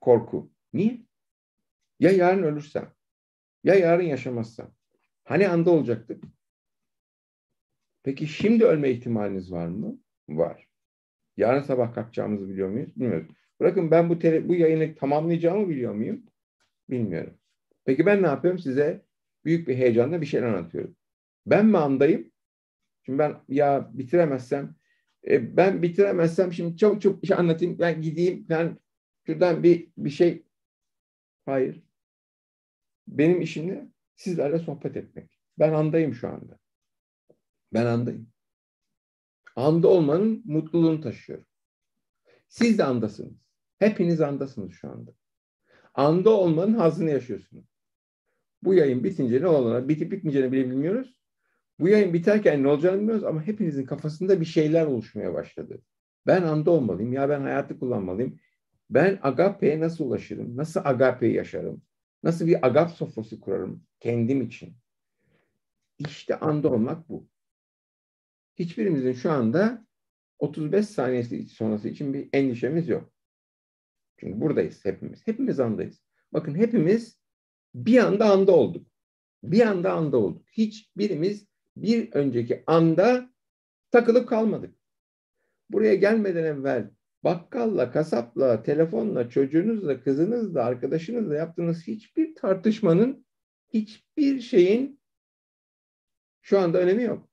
Korku. Niye? Ya yarın ölürsem? Ya yarın yaşamazsam? Hani anda olacaktık? Peki şimdi ölme ihtimaliniz var mı? Var. Yarın sabah kalkacağımızı biliyor muyuz? Bilmiyoruz. Bırakın ben bu yayını tamamlayacağımı biliyor muyum? Bilmiyorum. Peki ben ne yapıyorum? Size büyük bir heyecanla bir şeyler anlatıyorum. Ben mi andayım? Şimdi ben ya bitiremezsem, şimdi çok çok şey anlatayım, ben gideyim, ben şuradan bir şey. Hayır. Benim işim ne? Sizlerle sohbet etmek. Ben andayım şu anda. Ben andayım. Anda olmanın mutluluğunu taşıyorum. Siz de andasınız. Hepiniz andasınız şu anda. Anda olmanın hazzını yaşıyorsunuz. Bu yayın bitince ne olacağını, bitip bitmeyeceğini bile bilmiyoruz. Bu yayın biterken ne olacağını bilmiyoruz ama hepinizin kafasında bir şeyler oluşmaya başladı. Ben anda olmalıyım, ya ben hayatı kullanmalıyım. Ben agapeye nasıl ulaşırım? Nasıl agapeyi yaşarım? Nasıl bir agap sofrası kurarım kendim için? İşte anda olmak bu. Hiçbirimizin şu anda 35 saniyesi sonrası için bir endişemiz yok. Çünkü buradayız hepimiz. Hepimiz andayız. Bakın hepimiz bir anda anda olduk. Bir anda anda olduk. Hiçbirimiz bir önceki anda takılıp kalmadık. Buraya gelmeden evvel bakkalla, kasapla, telefonla, çocuğunuzla, kızınızla, arkadaşınızla yaptığınız hiçbir tartışmanın, hiçbir şeyin şu anda önemi yok.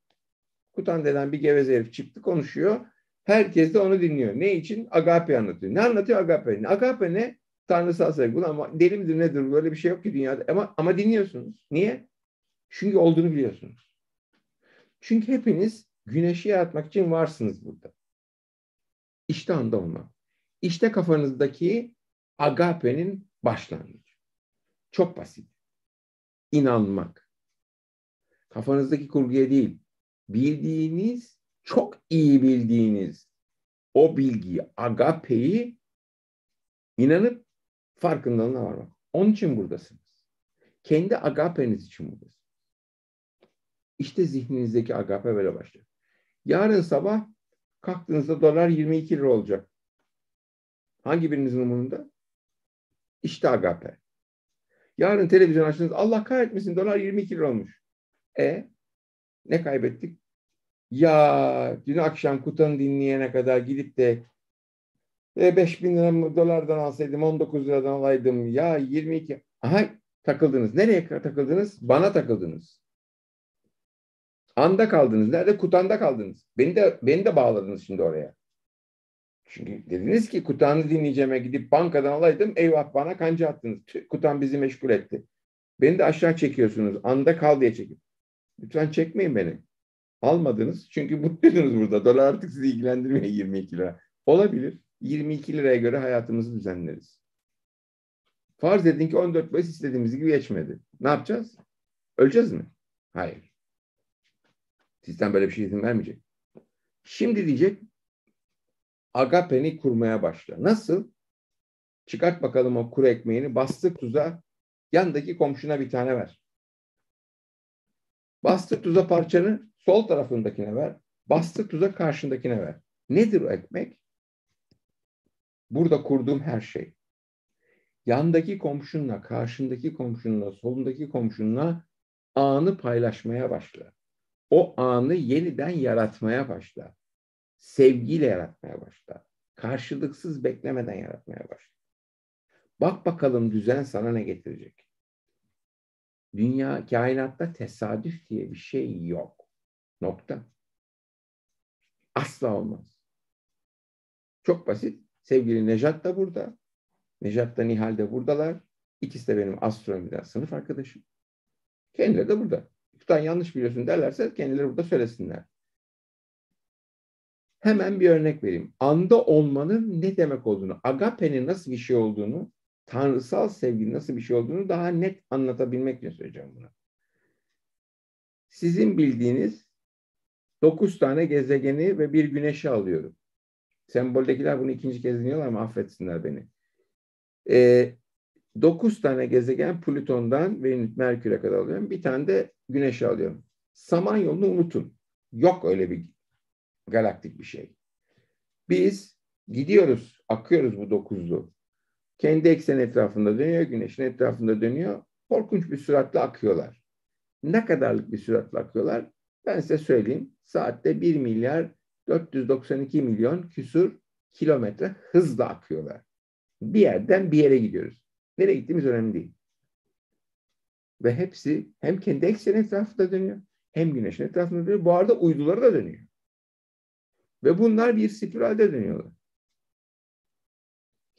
Kutan denen bir geveze herif çıktı konuşuyor. Herkes de onu dinliyor. Ne için? Agape anlatıyor. Ne anlatıyor Agape? Agape ne? Tanrısal sevgi. Ulan ama deli midir nedir? Böyle bir şey yok ki dünyada. Ama dinliyorsunuz. Niye? Çünkü olduğunu biliyorsunuz. Çünkü hepiniz güneşi yaratmak için varsınız burada. İşte anda olma. İşte kafanızdaki Agape'nin başlangıcı. Çok basit. İnanmak. Kafanızdaki kurguya değil. Bildiğiniz, çok iyi bildiğiniz o bilgiyi, agapeyi inanıp farkındalığına varmak. Onun için buradasınız. Kendi agapeniz için buradasınız. İşte zihninizdeki agape böyle başlıyor. Yarın sabah kalktığınızda dolar 22 lira olacak. Hangi birinizin umurunda? İşte agape. Yarın televizyon açtığınızda Allah kahretmesin dolar 22 lira olmuş. Ne kaybettik? Ya dün akşam Kutan'ı dinleyene kadar gidip de 5.000 dolardan alsaydım 19 liradan alaydım. Ya 22. Aha takıldınız. Nereye takıldınız? Bana takıldınız. Anda kaldınız. Nerede? Kutan'da kaldınız. Beni de bağladınız şimdi oraya. Çünkü dediniz ki Kutan'ı dinleyeceğime gidip bankadan alaydım. Eyvah bana kanca attınız. Kutan bizi meşgul etti. Beni de aşağı çekiyorsunuz. Anda kal diye çekin. Lütfen çekmeyin beni. Almadınız. Çünkü mutluydunuz burada. Dolar artık sizi ilgilendirmiyor 22 lira. Olabilir. 22 liraya göre hayatımızı düzenleriz. Farz edin ki 14 Mayıs istediğimiz gibi geçmedi. Ne yapacağız? Öleceğiz mi? Hayır. Sistem böyle bir şey izin vermeyecek. Şimdi diyecek agapeni kurmaya başla. Nasıl? Çıkart bakalım o kuru ekmeğini. Bastık tuza. Yandaki komşuna bir tane ver. Bastır tuza parçanı sol tarafındakine ver. Bastır tuza karşındakine ver. Nedir o ekmek? Burada kurduğum her şey. Yandaki komşunla, karşındaki komşunla, solundaki komşunla anı paylaşmaya başla. O anı yeniden yaratmaya başla. Sevgiyle yaratmaya başla. Karşılıksız beklemeden yaratmaya başla. Bak bakalım düzen sana ne getirecek? Dünya, kainatta tesadüf diye bir şey yok. Nokta. Asla olmaz. Çok basit. Sevgili Nejat da burada. Nejat da Nihal de buradalar. İkisi de benim astronomiden sınıf arkadaşım. Kendileri de burada. Kutan yanlış biliyorsun derlerse kendileri burada söylesinler. Hemen bir örnek vereyim. Anda olmanın ne demek olduğunu, agape'nin nasıl bir şey olduğunu, tanrısal sevginin nasıl bir şey olduğunu daha net anlatabilmek için söyleyeceğim bunu. Sizin bildiğiniz 9 tane gezegeni ve bir güneşi alıyorum. Semboldekiler bunu ikinci kez dinliyorlar ama affetsinler beni. 9 tane gezegen Plüton'dan Venüs, Merkür'e kadar alıyorum. Bir tane de güneşi alıyorum. Samanyolu'nu unutun. Yok öyle bir galaktik bir şey. Biz gidiyoruz, akıyoruz bu 9'lu. Kendi ekseni etrafında dönüyor, güneşin etrafında dönüyor. Korkunç bir süratle akıyorlar. Ne kadarlık bir süratle akıyorlar? Ben size söyleyeyim. Saatte 1 milyar 492 milyon küsur kilometre hızla akıyorlar. Bir yerden bir yere gidiyoruz. Nereye gittiğimiz önemli değil. Ve hepsi hem kendi ekseni etrafında dönüyor, hem güneşin etrafında dönüyor. Bu arada uyduları da dönüyor. Ve bunlar bir spiralde dönüyorlar.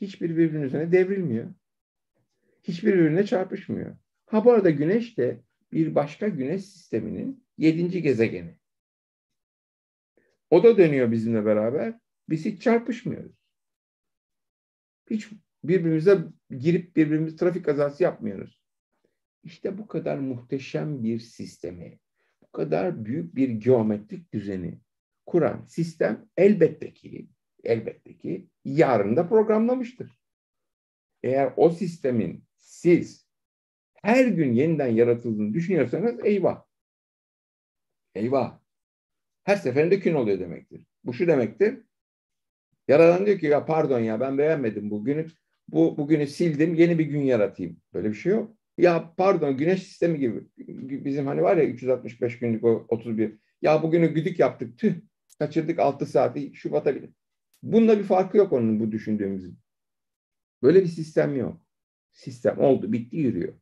Hiçbir birbirinin üzerine devrilmiyor. Hiçbir birbirine çarpışmıyor. Ha bu arada güneş de bir başka güneş sisteminin 7. gezegeni. O da dönüyor bizimle beraber. Biz hiç çarpışmıyoruz. Hiç birbirimize girip birbirimize trafik kazası yapmıyoruz. İşte bu kadar muhteşem bir sistemi, bu kadar büyük bir geometrik düzeni kuran sistem elbette ki yarın da programlamıştır. Eğer o sistemin siz her gün yeniden yaratıldığını düşünüyorsanız eyvah. Eyvah. Her seferinde kün oluyor demektir. Bu şu demektir. Yaradan diyor ki ya pardon ya ben beğenmedim bugünü. Bugünü sildim, yeni bir gün yaratayım. Böyle bir şey yok. Ya pardon güneş sistemi gibi. Bizim hani var ya 365 günlük o 31. Ya bugünü güdük yaptık tüh. Kaçırdık 6 saati Şubat'a bile. Bununla bir farkı yok onun bu düşündüğümüzün. Böyle bir sistem yok. Sistem oldu, bitti, yürüyor.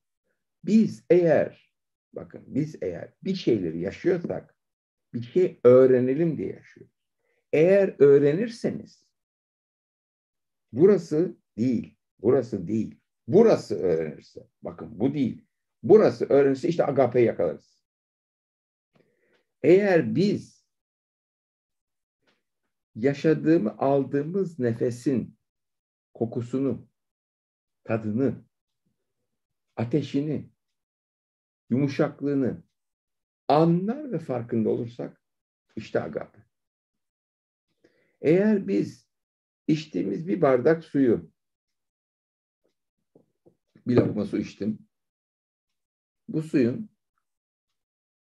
Biz eğer bir şeyleri yaşıyorsak bir şey öğrenelim diye yaşıyoruz. Eğer öğrenirseniz burası değil. Burası öğrenirse, bakın bu değil. Burası öğrenirse işte agape'yi yakalarız. Eğer biz aldığımız nefesin kokusunu, tadını, ateşini, yumuşaklığını anlar ve farkında olursak işte agape. Eğer biz içtiğimiz bir bardak suyu, bir lokma su içtim. Bu suyun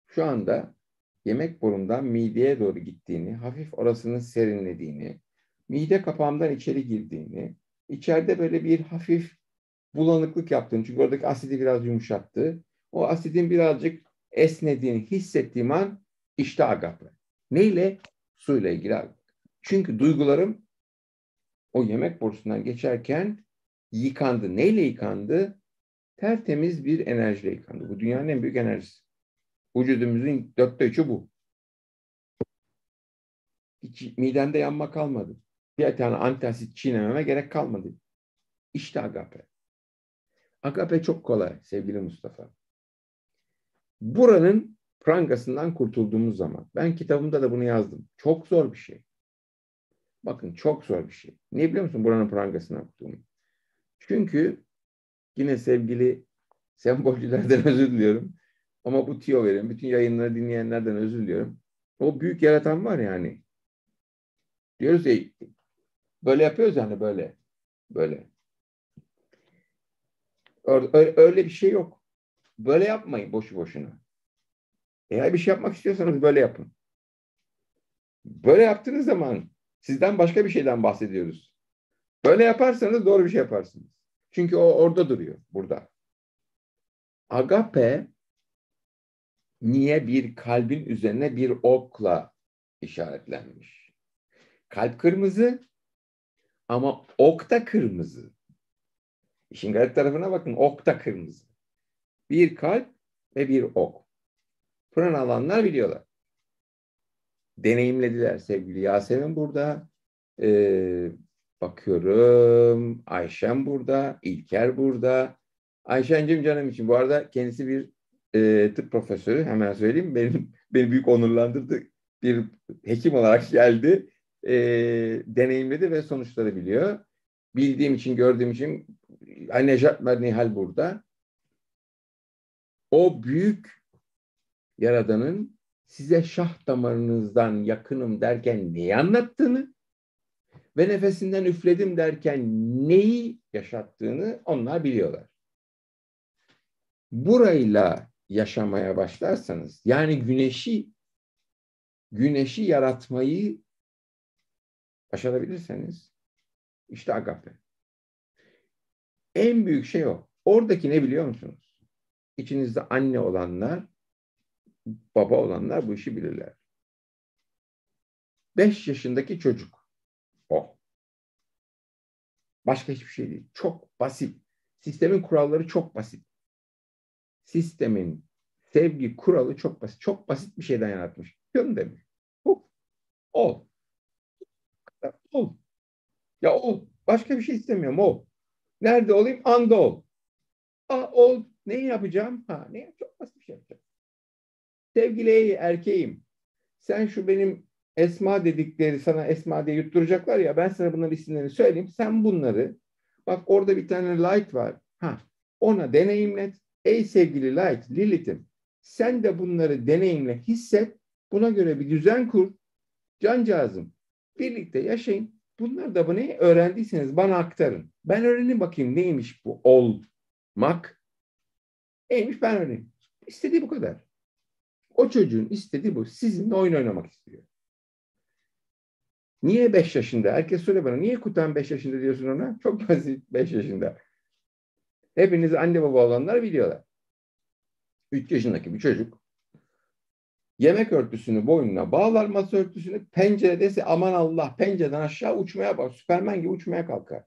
şu anda yemek borumdan mideye doğru gittiğini, hafif orasının serinlediğini, mide kapağımdan içeri girdiğini, içeride böyle bir hafif bulanıklık yaptığını, çünkü oradaki asidi biraz yumuşattı. O asidin birazcık esnediğini hissettiğim an işte agape. Neyle? Suyla ilgili agape. Çünkü duygularım o yemek borusundan geçerken yıkandı. Neyle yıkandı? Tertemiz bir enerjiyle yıkandı. Bu dünyanın en büyük enerjisi. Vücudumuzun 4/3'ü bu. Hiç midemde yanma kalmadı. Bir tane antasit çiğnememe gerek kalmadı. İşte agape. Agape çok kolay sevgili Mustafa. Buranın prangasından kurtulduğumuz zaman. Ben kitabımda da bunu yazdım. Çok zor bir şey. Bakın çok zor bir şey. Niye biliyor musun buranın prangasından kurtulduğumu? Çünkü yine sevgili sembolcülerden özür diliyorum. Ama bu tiyo veriyorum. Bütün yayınları dinleyenlerden özür diliyorum. O büyük yaratan var yani. Diyoruz ya böyle yapıyoruz yani böyle. Öyle bir şey yok. Böyle yapmayın boşu boşuna. Eğer bir şey yapmak istiyorsanız böyle yapın. Böyle yaptığınız zaman sizden başka bir şeyden bahsediyoruz. Böyle yaparsanız doğru bir şey yaparsınız. Çünkü o orada duruyor, burada. Agape niye bir kalbin üzerine bir okla işaretlenmiş? Kalp kırmızı ama ok da kırmızı. İşin garip tarafına bakın, ok da kırmızı. Bir kalp ve bir ok. Pırana alanlar biliyorlar. Deneyimlediler sevgili Yasemin burada. Bakıyorum Ayşem burada, İlker burada. Ayşen'cim canım için bu arada kendisi bir tıp profesörü, hemen söyleyeyim. Beni büyük onurlandırdı. Bir hekim olarak geldi. Deneyimledi ve sonuçları biliyor. Bildiğim için, gördüğüm için Nejat Mernihal burada. O büyük Yaradan'ın size şah damarınızdan yakınım derken neyi anlattığını ve nefesinden üfledim derken neyi yaşattığını onlar biliyorlar. Burayla yaşamaya başlarsanız, yani güneşi yaratmayı başarabilirseniz işte agape. En büyük şey o. Oradaki ne biliyor musunuz? İçinizde anne olanlar, baba olanlar bu işi bilirler. 5 yaşındaki çocuk o. Başka hiçbir şey değil. Çok basit. Sistemin kuralları çok basit. Sistemin sevgi kuralı çok basit. Çok basit bir şeyden yaratmış. Gönder. Ol. Ol. Ya ol. Başka bir şey istemiyorum. Ol. Nerede olayım? Anda ol. Aa, ol. Ne yapacağım? Ha, ne? Çok basit bir şey yapacağım. Sevgili erkeğim. Sen şu benim Esma dedikleri, sana Esma diye yutturacaklar ya, ben sana bunların isimlerini söyleyeyim. Sen bunları, bak orada bir tane light var. Ha, ona deneyimlet. Ey sevgili light, Lilith'im, sen de bunları deneyimle, hisset. Buna göre bir düzen kur. Cancağızım, birlikte yaşayın. Bunlar da bu neyi öğrendiyseniz bana aktarın. Ben öğrenin bakayım neymiş bu olmak. Neymiş ben öğreneyim. İstediği bu kadar. O çocuğun istediği bu. Sizinle oyun oynamak istiyor. Niye 5 yaşında? Herkes söyle bana. Niye Kutan 5 yaşında diyorsun ona? Çok basit, 5 yaşında. Hepiniz anne baba olanlar biliyorlar. 3 yaşındaki bir çocuk yemek örtüsünü boynuna bağlar, masa örtüsünü, penceredeyse aman Allah pencereden aşağı uçmaya bak. Süpermen gibi uçmaya kalkar.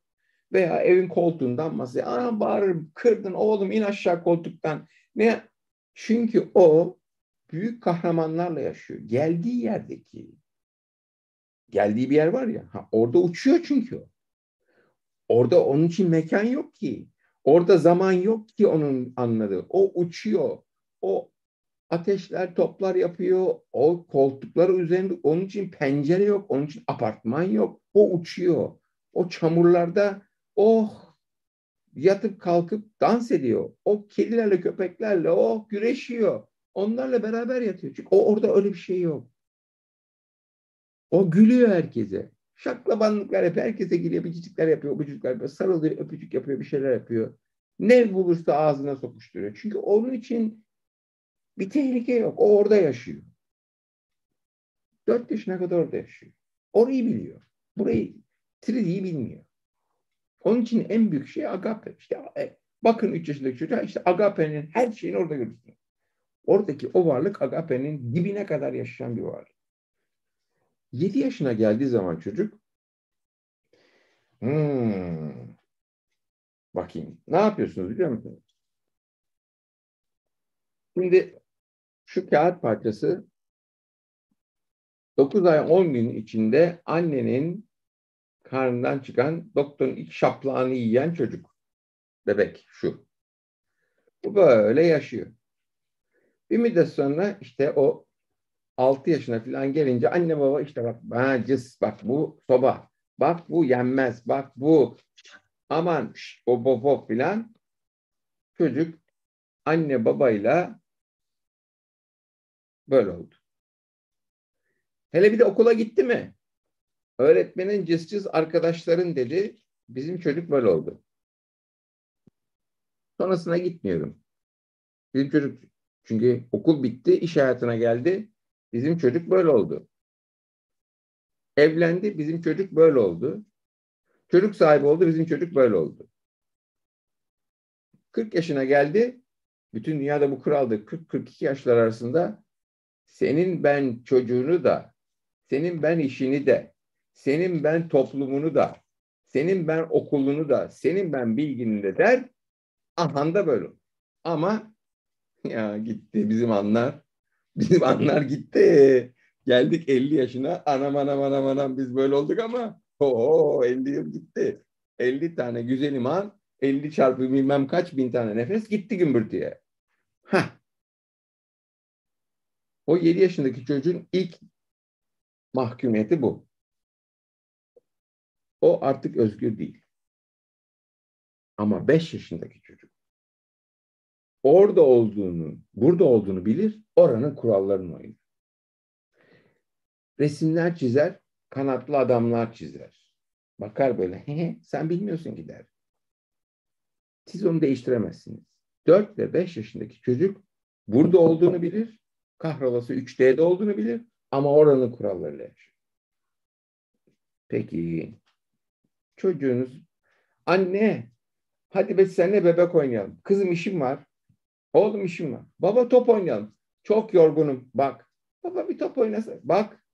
Veya evin koltuğundan masaya. Anam bağırır, kırdın oğlum in aşağı koltuktan. Ne? Çünkü o büyük kahramanlarla yaşıyor. Geldiği yerdeki, geldiği bir yer var ya, ha, orada uçuyor çünkü o. Orada onun için mekan yok ki. Orada zaman yok ki onun anladığı. O uçuyor. O ateşler, toplar yapıyor. O koltukları üzerinde. Onun için pencere yok. Onun için apartman yok. O uçuyor. O çamurlarda oh yatıp kalkıp dans ediyor. O kedilerle, köpeklerle oh güreşiyor. Onlarla beraber yatıyor. Çünkü o orada öyle bir şey yok. O gülüyor herkese. Şaklabanlıklar yapıyor. Herkese gülüyor. Öpücükler yapıyor. Öpücükler yapıyor. Sarılıyor. Öpücük yapıyor. Bir şeyler yapıyor. Ne bulursa ağzına sokuşturuyor. Çünkü onun için bir tehlike yok. O orada yaşıyor. 4 yaşına kadar orada yaşıyor. Orayı biliyor. Burayı 3D'yi bilmiyor. Onun için en büyük şey agape. İşte bakın 3 yaşındaki çocuğa işte agape'nin her şeyini orada görürsün. Oradaki o varlık agape'nin dibine kadar yaşayan bir varlık. 7 yaşına geldiği zaman çocuk bakayım. Ne yapıyorsunuz biliyor musunuz? Şimdi şu kağıt parçası 9 ay 10 gün içinde annenin karnından çıkan doktorun ilk şaplağını yiyen çocuk. Bebek şu. Bu böyle yaşıyor. Bir müddet sonra işte o 6 yaşına falan gelince anne baba işte bak cız, bak bu soba, bak bu yenmez, bak bu aman o filan. Çocuk anne babayla böyle oldu. Hele bir de okula gitti mi? Öğretmenin cız arkadaşların dedi. Bizim çocuk böyle oldu. Sonrasına gitmiyorum. Bizim çocuk çünkü okul bitti, iş hayatına geldi. Bizim çocuk böyle oldu. Evlendi, bizim çocuk böyle oldu. Çocuk sahibi oldu, bizim çocuk böyle oldu. 40 yaşına geldi. Bütün dünyada bu kuraldı. 40-42 yaşlar arasında senin ben çocuğunu da, senin ben işini de, senin ben toplumunu da, senin ben okulunu da, senin ben bilgini de der. Ahanda böyle. Ama ya gitti bizim anlar. Bizim anlar gitti. Geldik 50 yaşına. Anam biz böyle olduk ama oho 50 yıl gitti. 50 tane güzelim an, 50 çarpı bilmem kaç bin tane nefes gitti gümbürtüye. Hah. O 7 yaşındaki çocuğun ilk mahkumiyeti bu. O artık özgür değil. Ama 5 yaşındaki çocuk orada olduğunu, burada olduğunu bilir, oranın kurallarını oynar. Resimler çizer, kanatlı adamlar çizer. Bakar böyle, sen bilmiyorsun ki der. Siz onu değiştiremezsiniz. 4 ve 5 yaşındaki çocuk burada olduğunu bilir, kahrolası 3D'de olduğunu bilir ama oranın kurallarıyla yaşar. Peki, çocuğunuz, anne, hadi biz seninle bebek oynayalım. Kızım işim var. Oğlum işim var. Baba top oynayalım. Çok yorgunum. Bak. Baba bir top oynasın. Bak.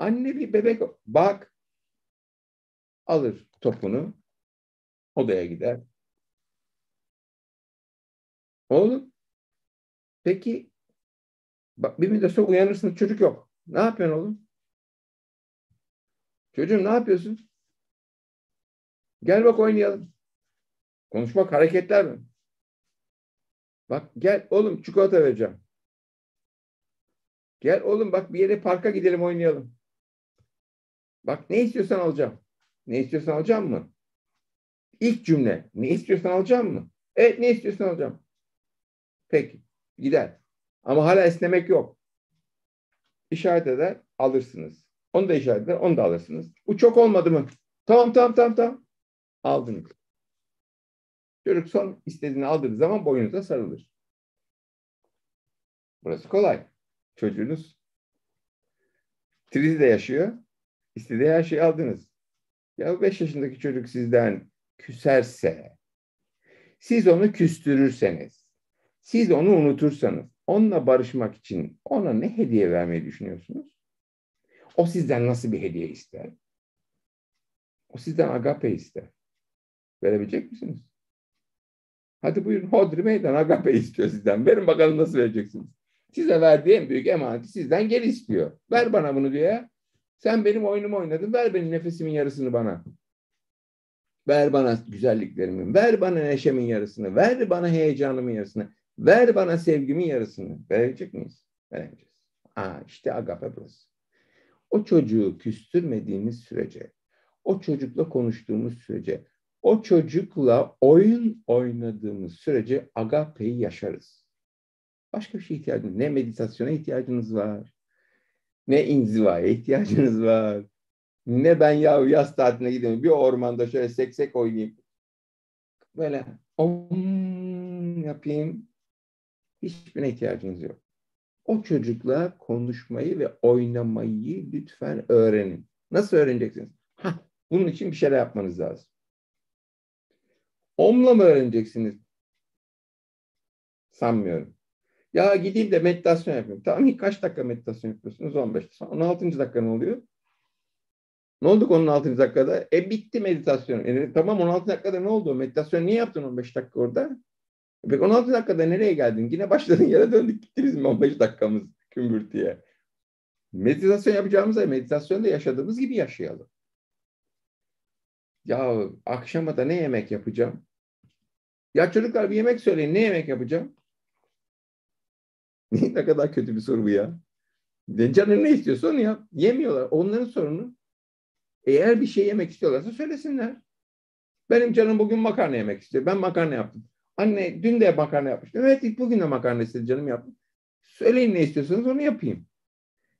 Anne bir bebek bak, alır topunu, odaya gider. Oğlum, peki bak, bir müddet sonra uyanırsın, çocuk yok. Ne yapıyorsun oğlum? Çocuğum ne yapıyorsun? Gel bak oynayalım. Konuşmak, hareketler mi? Bak gel oğlum, çikolata vereceğim. Gel oğlum bak, bir yere parka gidelim oynayalım. Bak ne istiyorsan alacağım. Ne istiyorsan alacağım mı? İlk cümle, ne istiyorsan alacağım mı? Evet, ne istiyorsan alacağım. Peki gider. Ama hala esnemek yok. İşaret eder, alırsınız. Onu da işaret eder, onu da alırsınız. Bu çok olmadı mı? Tamam. Aldınız. Çocuk son istediğini aldığı zaman boynunuza sarılır. Burası kolay. Çocuğunuz Trizi'de yaşıyor. İstediği her şeyi aldınız. Ya 5 yaşındaki çocuk sizden küserse, siz onu küstürürseniz, siz onu unutursanız, onunla barışmak için ona ne hediye vermeyi düşünüyorsunuz? O sizden nasıl bir hediye ister? O sizden agape ister. Verebilecek misiniz? Hadi buyurun, hodri meydan, agape istiyor sizden. Verin bakalım nasıl vereceksiniz. Size verdiği en büyük emaneti sizden geri istiyor. Ver bana bunu diyor. Sen benim oyunumu oynadın. Ver benim nefesimin yarısını bana. Ver bana güzelliklerimin. Ver bana neşemin yarısını. Ver bana heyecanımın yarısını. Ver bana sevgimin yarısını. Verecek miyiz? Vereceğiz. İşte agape burası. O çocuğu küstürmediğimiz sürece, o çocukla konuştuğumuz sürece, o çocukla oyun oynadığımız sürece agapeyi yaşarız. Başka bir şey ihtiyacınız, ne meditasyona ihtiyacınız var, ne inzivaya ihtiyacınız var, ne ben yaz tatiline gideyim, bir ormanda şöyle seksek oynayayım. Böyle yapayım. Hiçbirine ihtiyacınız yok. O çocukla konuşmayı ve oynamayı lütfen öğrenin. Nasıl öğreneceksiniz? Bunun için bir şeyler yapmanız lazım. Onunla mı öğreneceksiniz? Sanmıyorum. Ya gideyim de meditasyon yapayım. Tamam, ilk kaç dakika meditasyon yapıyorsunuz? 15 dakika. 16. dakika ne oluyor? Ne olduk 16. dakikada? Bitti meditasyon. Tamam, 16 dakikada ne oldu? Meditasyon niye yaptın 15 dakika orada? Peki 16 dakikada nereye geldin? Yine başladın yere döndük. Gittiniz mi 15 dakikamız kümbürtüye? Meditasyon yapacağımıza meditasyonda yaşadığımız gibi yaşayalım. Ya akşama da ne yemek yapacağım? Ya çocuklar bir yemek söyleyin. Ne yemek yapacağım? Ne kadar kötü bir soru bu ya. Canım ne istiyorsa onu yap. Yemiyorlar. Onların sorunu. Eğer bir şey yemek istiyorlarsa söylesinler. Benim canım bugün makarna yemek istiyor. Ben makarna yaptım. Anne dün de makarna yapmıştım. Evet, bugün de makarna istedi, canım yaptım. Söyleyin ne istiyorsanız onu yapayım.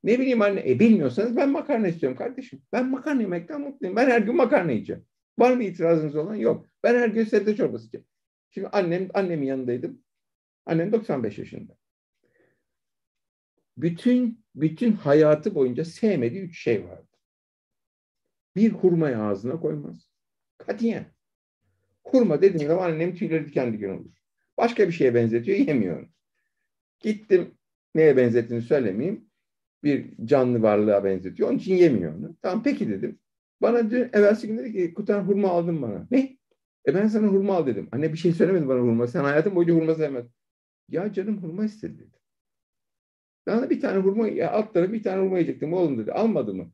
Ne bileyim anne. Bilmiyorsanız ben makarna istiyorum kardeşim. Ben makarna yemekten mutluyum. Ben her gün makarna yiyeceğim. Var mı itirazınız olan? Yok. Ben her gün sebze çorbası yiyeceğim. Şimdi annemin yanındaydım. Annem 95 yaşında. Bütün hayatı boyunca sevmediği 3 şey vardı. Bir, hurmayı ağzına koymaz. Katiyen. Hurma dediğim zaman annem tüyleri diken diken olur. Başka bir şeye benzetiyor, yemiyor. Gittim, neye benzettiğini söylemeyeyim. Bir canlı varlığa benzetiyor. Onun için yemiyor onu. Tamam peki dedim. Bana dün evvelsi gün dedi ki, Kutan hurma aldın bana. Ne? Ben sana hurma al dedim. Anne bir şey söylemedi bana hurma. Sen hayatın boyunca hurma sevmedin. Ya canım hurma istedi dedi. Sana bir tane hurma, alt tarafı bir tane hurma yiyecektim oğlum dedi. Almadı mı?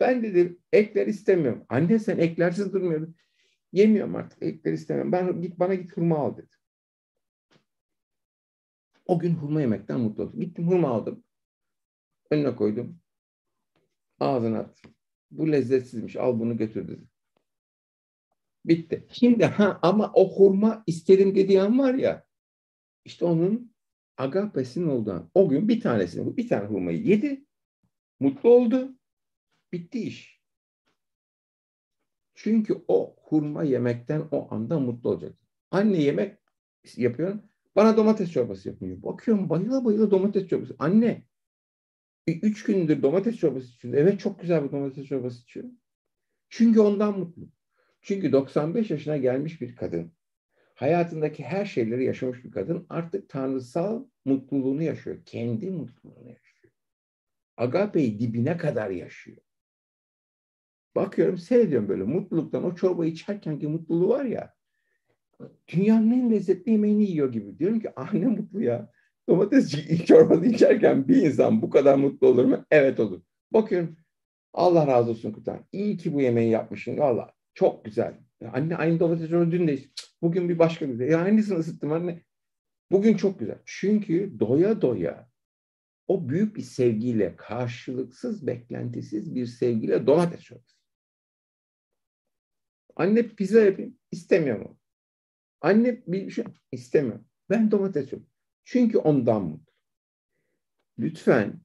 Ben dedim ekler istemiyorum. Anne sen eklersiz durmuyordun. Yemiyorum artık, ekler istemiyorum. Bana git hurma al dedi. O gün hurma yemekten mutlu oldum. Gittim hurma aldım. Önüne koydum. Ağzına attım. Bu lezzetsizmiş. Al bunu götür dedim. Bitti. Şimdi ama o hurma istedim dediği an var ya, işte onun agapesinin olduğu an. O gün bir tane hurmayı yedi. Mutlu oldu. Bitti iş. Çünkü o hurma yemekten o anda mutlu olacak. Anne yemek yapıyor. Bana domates çorbası yapıyor. Bakıyorum bayıla bayıla domates çorbası. Anne 3 gündür domates çorbası içiyor. Evet, çok güzel bir domates çorbası içiyor. Çünkü ondan mutlu. Çünkü 95 yaşına gelmiş bir kadın, hayatındaki her şeyleri yaşamış bir kadın artık tanrısal mutluluğunu yaşıyor. Kendi mutluluğunu yaşıyor. Agape'yi dibine kadar yaşıyor. Bakıyorum, seyrediyorum böyle mutluluktan, o çorbayı içerken ki mutluluğu var ya, dünyanın en lezzetli yemeğini yiyor gibi. Diyorum ki ah ne mutlu ya. Domates çorbası içerken bir insan bu kadar mutlu olur mu? Evet olur. Bakıyorum, Allah razı olsun Kutan. İyi ki bu yemeği yapmışsın. Valla çok güzel. Ya anne aynı domates çorbası dün de içtim. Bugün bir başka güzel. Ya aynısını ısıttım anne. Bugün çok güzel. Çünkü doya doya o büyük bir sevgiyle, karşılıksız, beklentisiz bir sevgiyle domates çorbası. Anne pizza yapayım. İstemiyor mu? Anne bir şey istemiyor. Ben domates çorbası. Çünkü ondan mutlu. Lütfen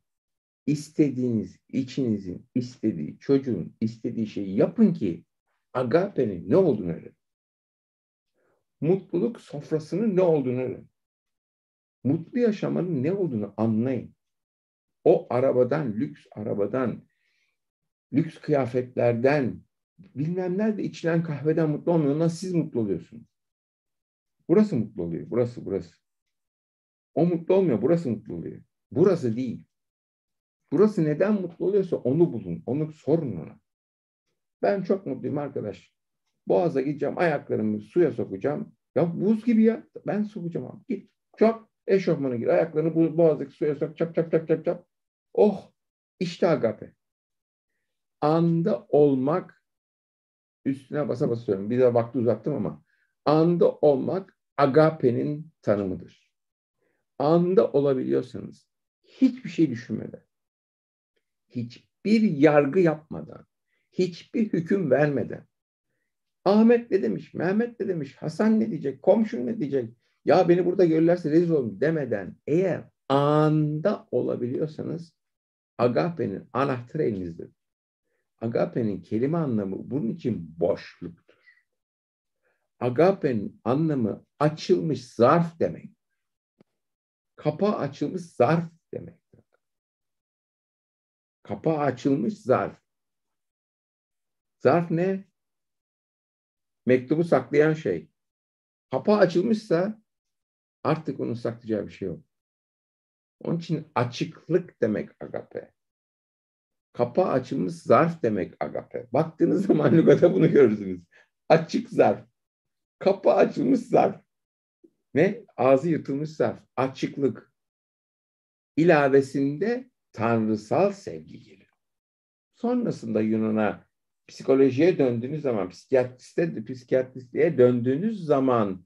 istediğiniz, içinizin istediği, çocuğun istediği şeyi yapın ki agapenin ne olduğunu öğrenin. Mutluluk sofrasının ne olduğunu öğrenin. Mutlu yaşamanın ne olduğunu anlayın. O arabadan, lüks arabadan, lüks kıyafetlerden, bilmem nerede içilen kahveden mutlu olmadan siz mutlu oluyorsunuz. Burası mutlu oluyor. Burası. O mutlu olmuyor. Burası mutlu oluyor. Burası değil. Burası neden mutlu oluyorsa onu bulun. Onu sorun ona. Ben çok mutluyum arkadaş. Boğaza gideceğim. Ayaklarımı suya sokacağım. Ya buz gibi ya. Ben sokacağım abi. Git. Çap. Eşofmana gir. Ayaklarını boğazdaki suya sok. Çap çap çap çap çap. Oh. İşte agape. Anda olmak, üstüne basa basa söylüyorum. Bir de vakti uzattım ama anda olmak agape'nin tanımıdır. Anda olabiliyorsanız hiçbir şey düşünmeden, hiçbir yargı yapmadan, hiçbir hüküm vermeden, Ahmet ne demiş, Mehmet ne demiş, Hasan ne diyecek, komşun ne diyecek, ya beni burada görürlerse rezil olurum demeden eğer anda olabiliyorsanız agape'nin anahtarı elinizde. Agape'nin kelime anlamı bunun için boşluktur. Agape'nin anlamı açılmış zarf demek. Kapağı açılmış zarf demek. Kapağı açılmış zarf. Zarf ne? Mektubu saklayan şey. Kapağı açılmışsa artık onun saklayacağı bir şey yok. Onun için açıklık demek agape. Kapağı açılmış zarf demek agape. Baktığınız zaman lügata bunu görürsünüz. Açık zarf. Kapağı açılmış zarf. Ne? Ağzı yırtılmış zarf. Açıklık. İlavesinde tanrısal sevgi gelir. Sonrasında Yunan'a psikolojiye döndüğünüz zaman, psikiyatristiğe döndüğünüz zaman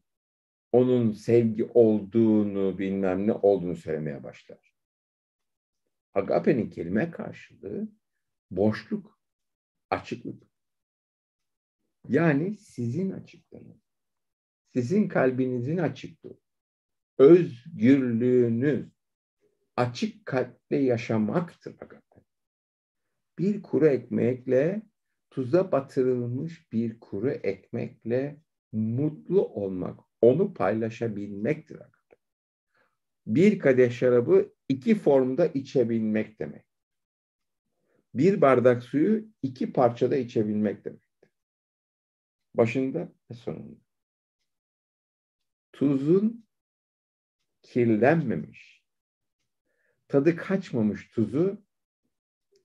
onun sevgi olduğunu, bilmem ne olduğunu söylemeye başlar. Agape'nin kelime karşılığı boşluk, açıklık. Yani sizin açıklığınız, sizin kalbinizin açıklığı, özgürlüğünüz, açık kalple yaşamaktır agape. Bir kuru ekmekle, tuza batırılmış bir kuru ekmekle mutlu olmak, onu paylaşabilmektir agape. Bir kadeh şarabı iki formda içebilmek demek. Bir bardak suyu iki parçada içebilmek demektir. Başında ve sonunda. Tuzun kirlenmemiş, tadı kaçmamış tuzu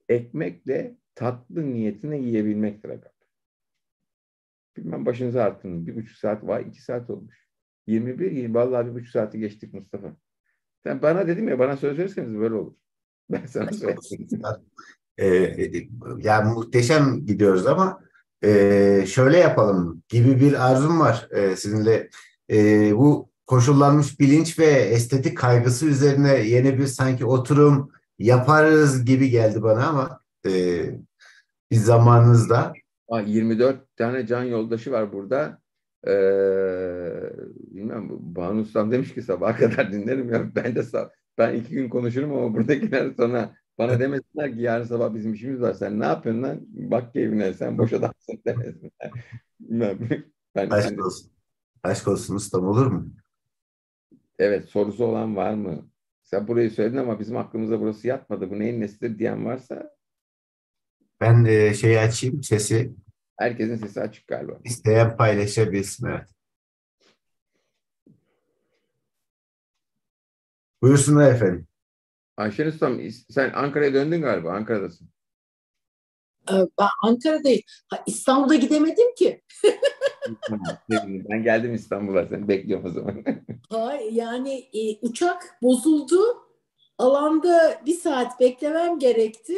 ekmekle tatlı niyetine yiyebilmektir agape. Bilmem başınıza arttınız. 1,5 saat var, 2 saat olmuş. 21, vallahi 1,5 saati geçtik Mustafa. Sen bana dedim ya, bana söz verirseniz böyle olur. Ben sana söyleyeyim. Yani muhteşem gidiyoruz ama şöyle yapalım gibi bir arzum var sizinle. Bu koşullanmış bilinç ve estetik kaygısı üzerine yeni bir sanki oturum yaparız gibi geldi bana ama bir zamanınızda. 24 tane can yoldaşı var burada. Bilmem, Banu Ustam demiş ki sabaha kadar dinlerim ya. Ben 2 gün konuşurum ama buradakiler sonra bana demesinler ki yarın sabah bizim işimiz var. Sen ne yapıyorsun lan? Bak keyfine, sen boş adamsın demesinler. Aşk olsun. Aşk olsun ustam, olur mu? Evet, sorusu olan var mı? Sen burayı söyledin ama bizim aklımıza burası yatmadı. Bu neyin nesidir diyen varsa. Ben de şeyi açayım, sesi. Herkesin sesi açık galiba. İsteyen paylaşabilsin, evet. Buyursunlar efendim. Ayşen Ustam, sen Ankara'ya döndün galiba, Ankara'dasın. Ben Ankara'dayım. İstanbul'a gidemedim ki. Ben geldim İstanbul'a, seni bekliyorum o zaman. Yani uçak bozuldu. Alanda bir saat beklemem gerekti.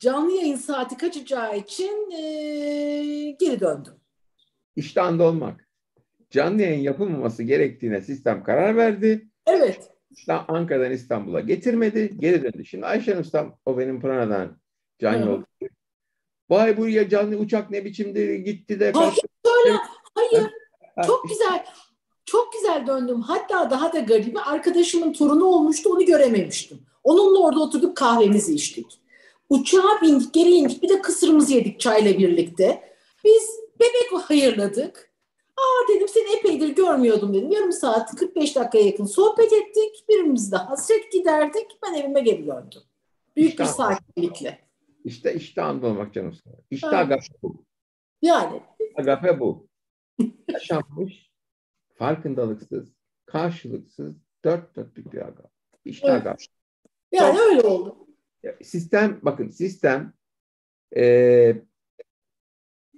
Canlı yayın saati kaçacağı için geri döndüm. İşte anda olmak. Canlı yayın yapılmaması gerektiğine sistem karar verdi. Evet. Ankara'dan İstanbul'a getirmedi. Geri döndü. Şimdi Ayşe Hanım, o benim Prana'dan canlı oldu. Vay bu ya canlı uçak ne biçimde gitti de. Hayır böyle. Hayır. Çok güzel. Çok güzel döndüm. Hatta daha da garibi arkadaşımın torunu olmuştu. Onu görememiştim. Onunla orada oturduk, kahvemizi içtik. Uçağa bindik, geri indik. Bir de kısırımızı yedik çayla birlikte. Biz bebek hayırladık. Dedim seni epeydir görmüyordum dedim. Yarım saat 45 dakikaya yakın sohbet ettik. Birimizde hasret giderdik. Ben evime geri döndüm. Büyük bir sakinlikle. İşte iştahında olmak canım sana. İşte agape bu. Yani. Agape bu. Yaşanmış, farkındalıksız, karşılıksız, dört dörtlük bir agape. İşte evet. Agape. Yani çok, öyle oldu. Sistem, bakın sistem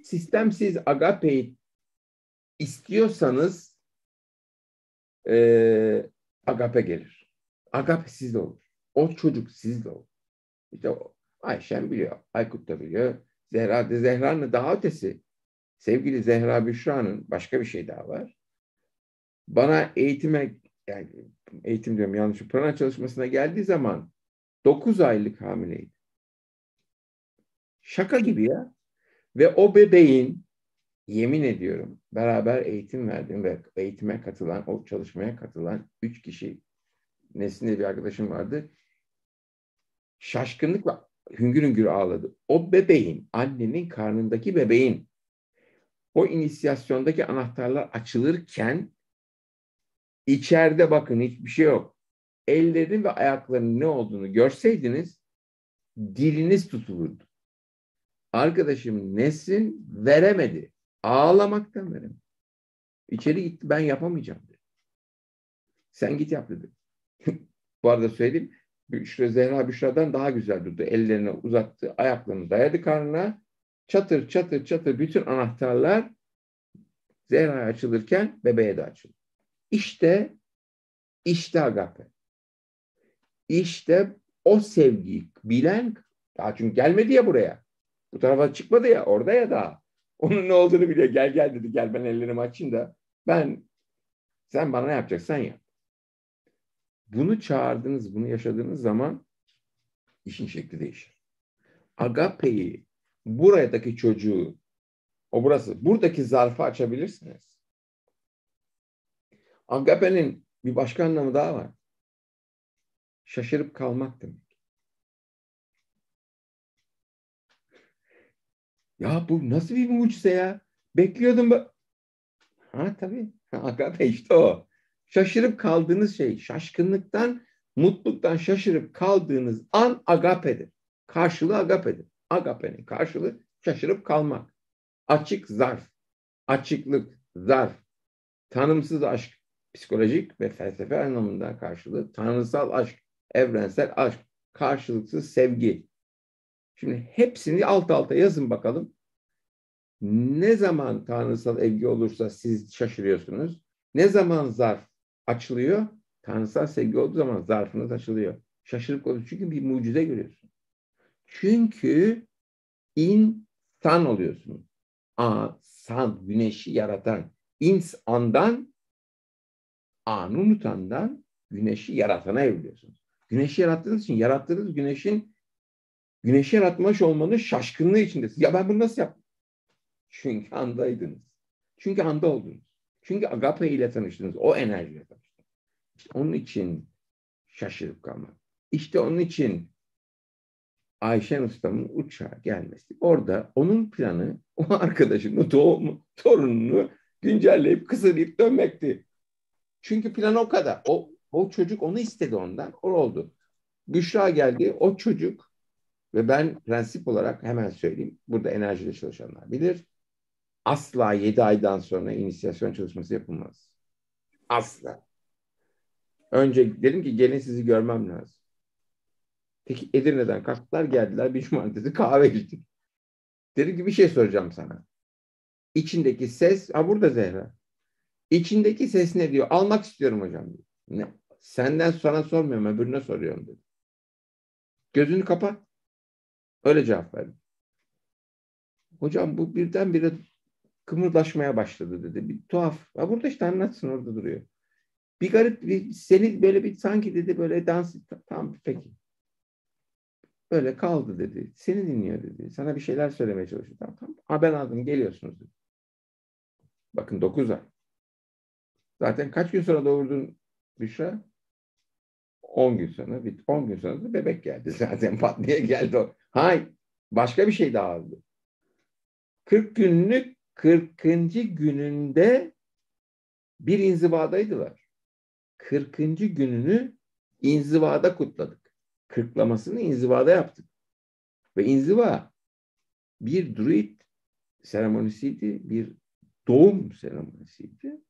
sistemsiz agapeyi istiyorsanız agape gelir. Agape sizde olur. O çocuk sizde olur. İşte o. Ayşen biliyor, Aykut da biliyor. Zehra'nın daha ötesi. Sevgili Zehra Büşra'nın başka bir şey daha var. Bana eğitime, yani eğitim diyorum yanlış, Prana çalışmasına geldiği zaman 9 aylık hamileydi. Şaka gibi ya. Ve o bebeğin, yemin ediyorum, beraber eğitim verdiğim ve eğitime katılan, o çalışmaya katılan 3 kişi, Nesin'de bir arkadaşım vardı, şaşkınlıkla hüngür hüngür ağladı. O bebeğin, annenin karnındaki bebeğin o inisiyasyondaki anahtarlar açılırken içeride bakın hiçbir şey yok. Ellerin ve ayaklarının ne olduğunu görseydiniz diliniz tutulurdu. Arkadaşım Nesin veremedi. Ağlamaktan veremedi. İçeri gitti, ben yapamayacağım dedi. Sen git yap dedi. Bu arada söyleyeyim. Zehra Büşra'dan daha güzel durdu. Ellerini uzattı, ayaklarını dayadı karnına. Çatır çatır çatır bütün anahtarlar Zehra'ya açılırken bebeğe de açıldı. İşte agape. İşte o sevgiyi bilen, daha çünkü gelmedi ya buraya. Bu tarafa çıkmadı ya, orada ya daha. Onun ne olduğunu biliyor. Gel dedi, gel ben ellerimi açayım da sen bana ne yapacaksan yap. Bunu çağırdınız, bunu yaşadığınız zaman işin şekli değişir. Agape'yi, buradaki çocuğu, buradaki zarfı açabilirsiniz. Agape'nin bir başka anlamı daha var. Şaşırıp kalmak demek. Ya bu nasıl bir mucize ya? Bekliyordum. Tabii. Agape işte o. Şaşırıp kaldığınız şey, şaşkınlıktan, mutluluktan şaşırıp kaldığınız an agapedir. Karşılığı agapedir. Agape'nin karşılığı şaşırıp kalmak. Açık zarf, açıklık zarf, tanımsız aşk, psikolojik ve felsefe anlamında karşılığı, tanrısal aşk, evrensel aşk, karşılıksız sevgi. Şimdi hepsini alt alta yazın bakalım. Ne zaman tanrısal sevgi olursa siz şaşırıyorsunuz. Ne zaman zarf açılıyor? Tanrısal sevgi olduğu zaman zarfınız açılıyor. Şaşırıp kalıyorsun. Çünkü bir mucize görüyorsun. Çünkü insan oluyorsun. San, güneşi yaratan. İnsandan, anı unutandan güneşi yaratana evriliyorsun. Güneşi yarattığınız için yarattığınız güneşi yaratmış olmanın şaşkınlığı içindesin. Ya ben bunu nasıl yaptım? Çünkü andaydınız. Çünkü anda oldunuz. Çünkü agape ile tanıştınız. O enerjiyle tanıştınız. İşte onun için şaşırıp kalmak. İşte onun için Ayşen Usta'nın uçağa gelmesi. Orada onun planı o arkadaşının torununu güncelleyip kısırlayıp dönmekti. Çünkü plan o kadar. O çocuk onu istedi ondan. O oldu. Büşra geldi. O çocuk ve ben prensip olarak hemen söyleyeyim. Burada enerjide çalışanlar bilir. Asla 7 aydan sonra inisiyasyon çalışması yapılmaz. Asla. Önce dedim ki gelin sizi görmem lazım. Peki Edirne'den kalktılar geldiler bir cumartesi kahve içtik. Dedim ki bir şey soracağım sana. İçindeki ses, ha burada Zehra. İçindeki ses ne diyor? Almak istiyorum hocam diyor. Ne? Senden sana sormuyorum, öbürüne soruyorum dedi. Gözünü kapa. Öyle cevap verdim. Hocam bu birdenbire kımırdaşmaya başladı dedi. Bir tuhaf. Ha burada işte anlatsın, orada duruyor. Bir garip bir, seni böyle bir sanki dedi böyle dans, tamam peki. Öyle kaldı dedi. Seni dinliyor dedi. Sana bir şeyler söylemeye çalışıyor. Tamam. Haber aldım, geliyorsunuz dedi. Bakın 9 ay. Zaten kaç gün sonra doğurdun Büşra? 10 gün sonra. 10 gün sonra da bebek geldi. Zaten patlıya geldi o. Hayır. Başka bir şey daha aldı. 40. gününde bir inzivadaydılar. 40. gününü inzivada kutladık. Kırklamasını inzivada yaptık. Ve inziva bir druid seremonisiydi, bir doğum seremonisiydi.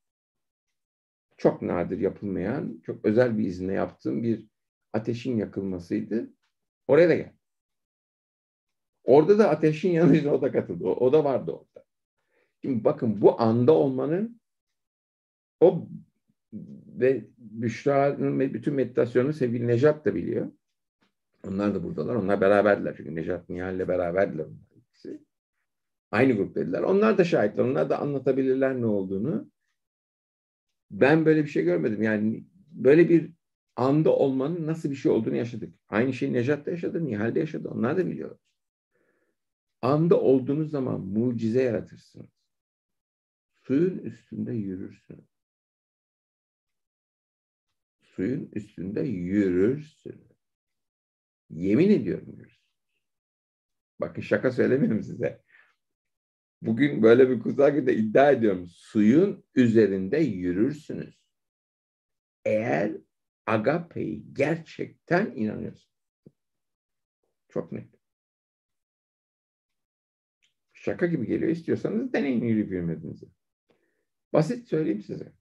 Çok nadir yapılmayan, çok özel bir izinle yaptığım bir ateşin yakılmasıydı. Oraya da gel. Orada da ateşin yanına o da katıldı. O da vardı orada. Şimdi bakın bu anda olmanın o ve Büşra'nın bütün meditasyonu sevgili Nejat da biliyor. Onlar da buradalar. Onlar beraberdiler. Çünkü Nejat Nihal'le beraberdiler. Aynı gruptaydılar. Onlar da şahitler. Onlar da anlatabilirler ne olduğunu. Ben böyle bir şey görmedim. Yani böyle bir anda olmanın nasıl bir şey olduğunu yaşadık. Aynı şeyi Nejat da yaşadı, Nihal de yaşadı. Onlar da biliyorlar. Anda olduğunuz zaman mucize yaratırsınız. Suyun üstünde yürürsünüz. Suyun üstünde yürürsünüz. Yemin ediyorum yürürsünüz. Bakın şaka söylemiyorum size. Bugün böyle bir kutsal günde iddia ediyorum. Suyun üzerinde yürürsünüz. Eğer Agape'yi gerçekten inanıyorsunuz. Çok net. Şaka gibi geliyor. İstiyorsanız deneyin yürüyüp yürümediğinizi. Basit söyleyeyim size.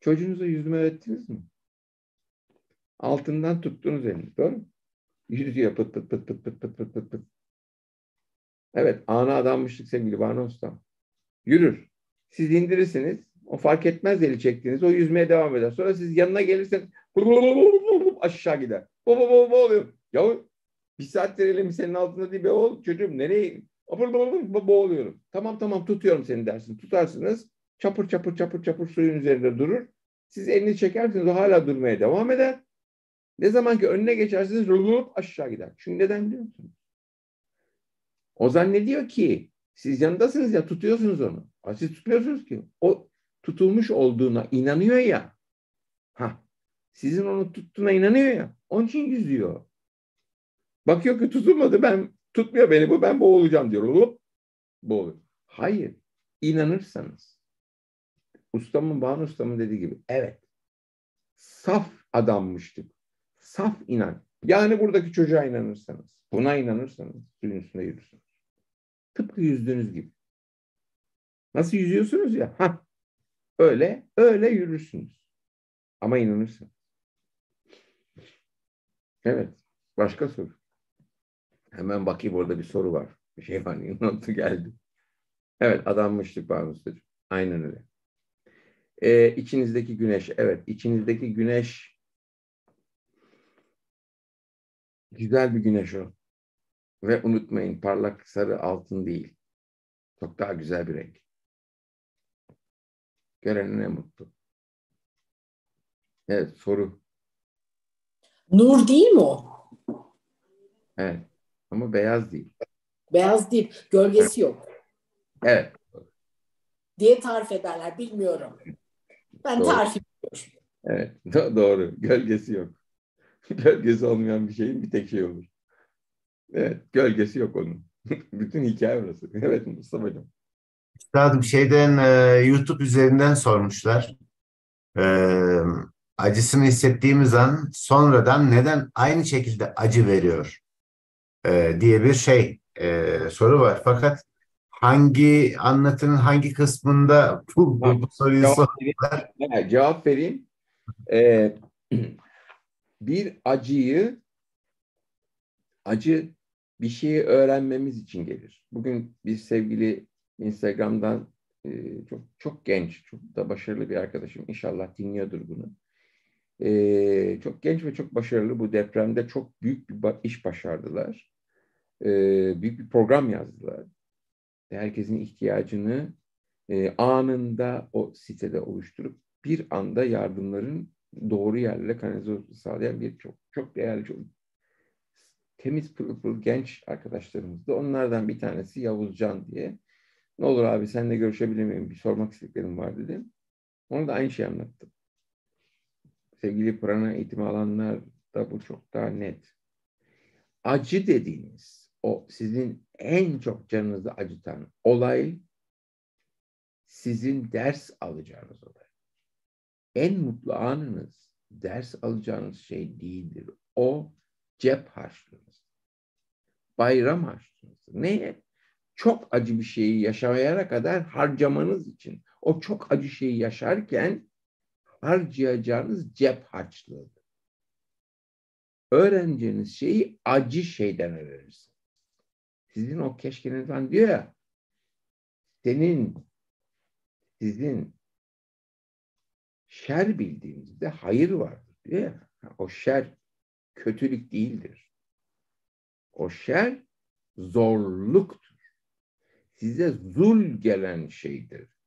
Çocuğunuza yüzme öğrettiniz mi? Altından tuttuğunuz elini. Doğru mu? Yüzüyor pıt pıt pıt pıt pıt pıt pıt pıt pıt. Evet, ana adanmışlık sevgili Banu Usta. Yürür. Siz indirirsiniz. O fark etmez eli çektiğiniz. O yüzmeye devam eder. Sonra siz yanına gelirseniz aşağı gider. Boğuluyor. Yahu bir saattir elim senin altında değil be oğlum. Çocuğum nereye? Boğuluyorum. Tamam tutuyorum seni dersin. Tutarsınız. Çapır çapır suyun üzerinde durur. Siz elini çekersiniz. O hala durmaya devam eder. Ne zaman ki önüne geçersiniz aşağı gider. Çünkü neden biliyor musunuz? O zannediyor ki siz yanındasınız ya, tutuyorsunuz onu. Siz tutmuyorsunuz ki. O tutulmuş olduğuna inanıyor ya. Sizin onu tuttuğuna inanıyor ya. Onun için yüzüyor. Bakıyor ki tutulmadı, tutmuyor beni bu, ben boğulacağım diyor. Boğuluyor. Hayır. İnanırsanız. Banu Ustam'ın dediği gibi. Evet. Saf adanmıştık. Saf inan. Yani buradaki çocuğa inanırsanız, buna inanırsanız suyun üstünde yürürsünüz. Tıpkı yüzdüğünüz gibi. Nasıl yüzüyorsunuz ya? Öyle yürürsünüz. Ama inanırsanız. Evet. Başka soru. Hemen bakayım, orada bir soru var. Bir şey var. Unuttu geldi. Evet, adanmışlık var mısın? Aynen öyle. İçinizdeki güneş. Evet, içinizdeki güneş güzel bir güneş o. Ve unutmayın, parlak sarı altın değil. Çok daha güzel bir renk. Görenine mutlu. Evet, soru. Nur değil mi o? Evet. Ama beyaz değil. Beyaz değil. Gölgesi yok. Evet. Diye tarif ederler. Bilmiyorum. Ben doğru. Tarif ediyorum. Evet. Doğru. Gölgesi yok. Gölgesi olmayan bir şeyin bir tek şey olur. Evet. Gölgesi yok onun. Bütün hikaye burası. Evet Mustafa Hocam. Üstadım YouTube üzerinden sormuşlar. Acısını hissettiğimiz an sonradan neden aynı şekilde acı veriyor diye bir soru var. Fakat hangi anlatının hangi kısmında bu soruyu sordular? Cevap vereyim. bir acı bir şeyi öğrenmemiz için gelir. Bugün bir sevgili Instagram'dan çok genç, çok da başarılı bir arkadaşım, inşallah dinliyordur bunu. Çok genç ve çok başarılı, bu depremde çok büyük bir iş başardılar. Büyük bir program yazdılar. Herkesin ihtiyacını anında o sitede oluşturup bir anda yardımların doğru yerle kanalizasyonu sağlayan bir çok değerli, çok temiz, pırıl pırıl genç arkadaşlarımızdı. Onlardan bir tanesi Yavuzcan diye. Ne olur abi seninle görüşebilir miyim? Bir sormak istediklerim var dedim. Ona da aynı şeyi anlattım. Sevgili Pırana eğitimi alanlar da bu çok daha net. Acı dediğiniz, o sizin en çok canınızı acıtan olay, sizin ders alacağınız olay. En mutlu anınız, ders alacağınız şey değildir. O cep harçlığınız, bayram harçlığınız. Neye? Çok acı bir şeyi yaşayana kadar harcamanız için. O çok acı şeyi yaşarken harcayacağınız cep harçlığıdır. Öğreneceğiniz şeyi acı şeyden öğrenirsiniz. Sizin o keşkenizden diyor ya, sizin şer bildiğinizde hayır vardır diyor ya. O şer kötülük değildir. O şer zorluktur. Size zul gelen şeydir.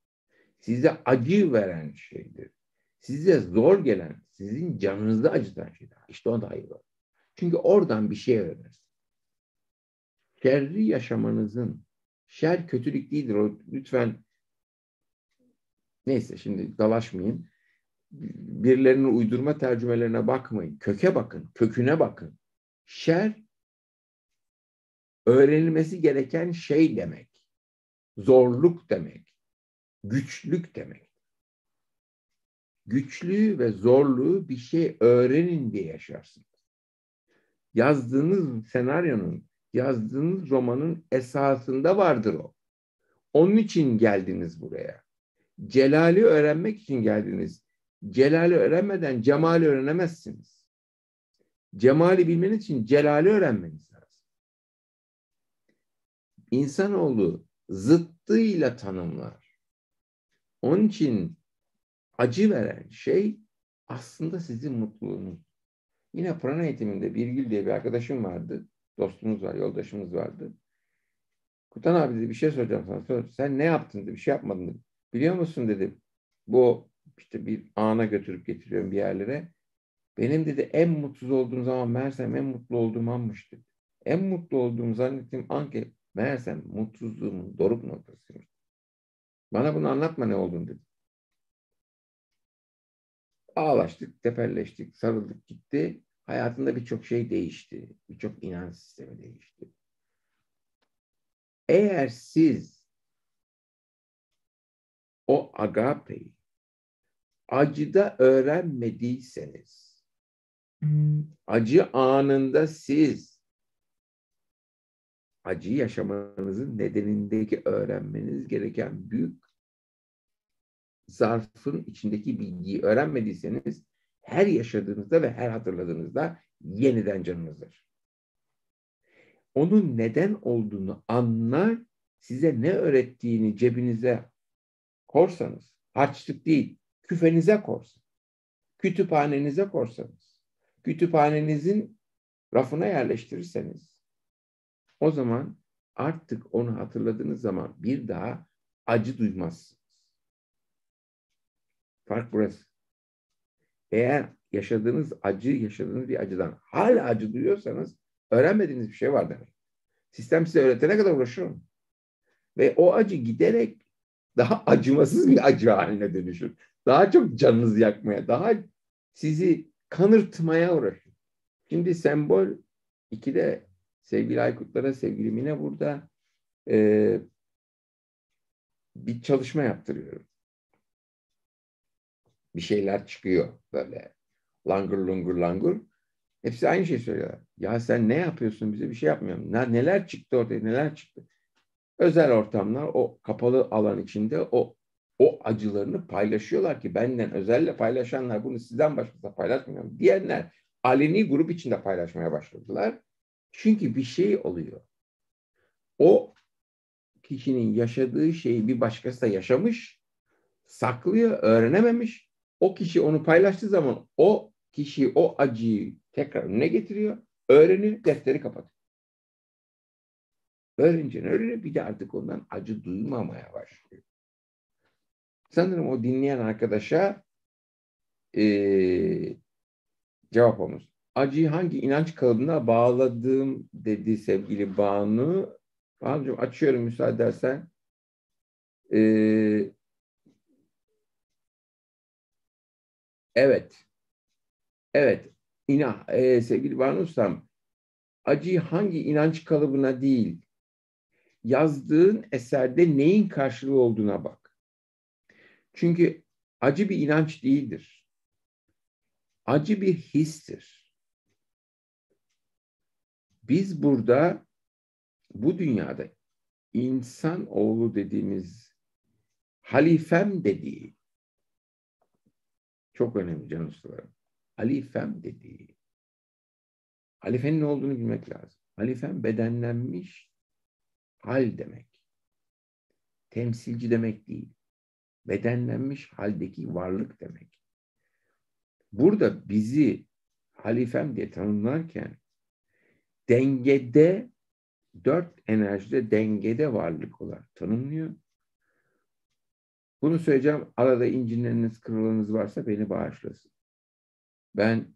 Size acı veren şeydir. Size zor gelen, sizin canınızı acıtan şeydir. İşte o da hayır var. Çünkü oradan bir şey öğrenirsiniz. Şerri yaşamanızın, şer kötülük değildir. O, lütfen neyse şimdi dalaşmayayım. Birilerinin uydurma tercümelerine bakmayın. Köke bakın, köküne bakın. Şer öğrenilmesi gereken şey demek. Zorluk demek, güçlük demek. Güçlüğü ve zorluğu bir şey öğrenin diye yaşarsınız. Yazdığınız senaryonun, yazdığınız romanın esasında vardır o. Onun için geldiniz buraya. Celali öğrenmek için geldiniz. Celali öğrenmeden cemali öğrenemezsiniz. Cemali bilmeniz için celali öğrenmeniz lazım. İnsanoğlu zıttıyla tanımlar. Onun için acı veren şey aslında sizin mutluluğunuz. Yine Prana eğitiminde Birgül diye bir arkadaşım vardı. Dostumuz var, yoldaşımız vardı. Kutan abi dedi bir şey soracağım sana. Sen ne yaptın dedi, bir şey yapmadın dedi. Biliyor musun dedim. Bu işte bir ana götürüp getiriyorum bir yerlere. Benim dedi en mutsuz olduğum zaman meğersem en mutlu olduğum anmış dedi. En mutlu olduğumu zannettiğim an ki meğersem mutsuzluğumun doruk noktasıymış. Bana bunu anlatma ne olduğunu dedi. Ağlaştık, tepelleştik, sarıldık gitti. Hayatında birçok şey değişti. Birçok inanç sistemi değişti. Eğer siz o agapeyi acıda öğrenmediyseniz, acı anında siz acı yaşamanızın nedenindeki öğrenmeniz gereken büyük zarfın içindeki bilgiyi öğrenmediyseniz her yaşadığınızda ve her hatırladığınızda yeniden canınızdır. Onun neden olduğunu anlar, size ne öğrettiğini cebinize korsanız, harçlık değil, küfenize korsanız, kütüphanenize korsanız, kütüphanenizin rafına yerleştirirseniz, o zaman artık onu hatırladığınız zaman bir daha acı duymazsınız. Fark burası. Eğer yaşadığınız acı, yaşadığınız bir acıdan hala acı duyuyorsanız öğrenmediğiniz bir şey var demek. Sistem size öğretene kadar uğraşır. Ve o acı giderek daha acımasız bir acı haline dönüşür. Daha çok canınızı yakmaya, daha sizi kanırtmaya uğraşır. Şimdi sembol 2'de sevgili Aykutlara, sevgili Mine burada bir çalışma yaptırıyorum. Bir şeyler çıkıyor böyle langur. Hepsi aynı şeyi söylüyorlar. Ya sen ne yapıyorsun bize? Bir şey yapmıyorum. Neler çıktı ortaya? Neler çıktı? Özel ortamlar o kapalı alan içinde o acılarını paylaşıyorlar ki benden özelle paylaşanlar bunu sizden başkası paylaşmıyor diyenler aleni grup içinde paylaşmaya başladılar. Çünkü bir şey oluyor. O kişinin yaşadığı şeyi bir başkası da yaşamış, saklıyor, öğrenememiş. O kişi onu paylaştığı zaman o kişi o acıyı tekrar önüne getiriyor, öğreniyor, defteri kapatıyor. Öğreniyor, bir de artık ondan acı duymamaya başlıyor. Sanırım o dinleyen arkadaşa cevap olmuş. Acıyı hangi inanç kalıbına bağladığım dedi sevgili Banu. Banu'cum açıyorum müsaade edersen. Evet. Evet. Sevgili Banu Ustam, acıyı hangi inanç kalıbına değil, yazdığın eserde neyin karşılığı olduğuna bak. Çünkü acı bir inanç değildir. Acı bir histir. Biz burada, bu dünyada insan oğlu dediğimiz, halifem dediği, çok önemli can ustalarım, halifem dediği, halifenin ne olduğunu bilmek lazım. Halifem bedenlenmiş hal demek. Temsilci demek değil. Bedenlenmiş haldeki varlık demek. Burada bizi halifem diye tanımlarken dengede, dört enerjide dengede varlık olarak tanımlıyor. Bunu söyleyeceğim. Arada incinleriniz, kırılanınız varsa beni bağışlasın. Ben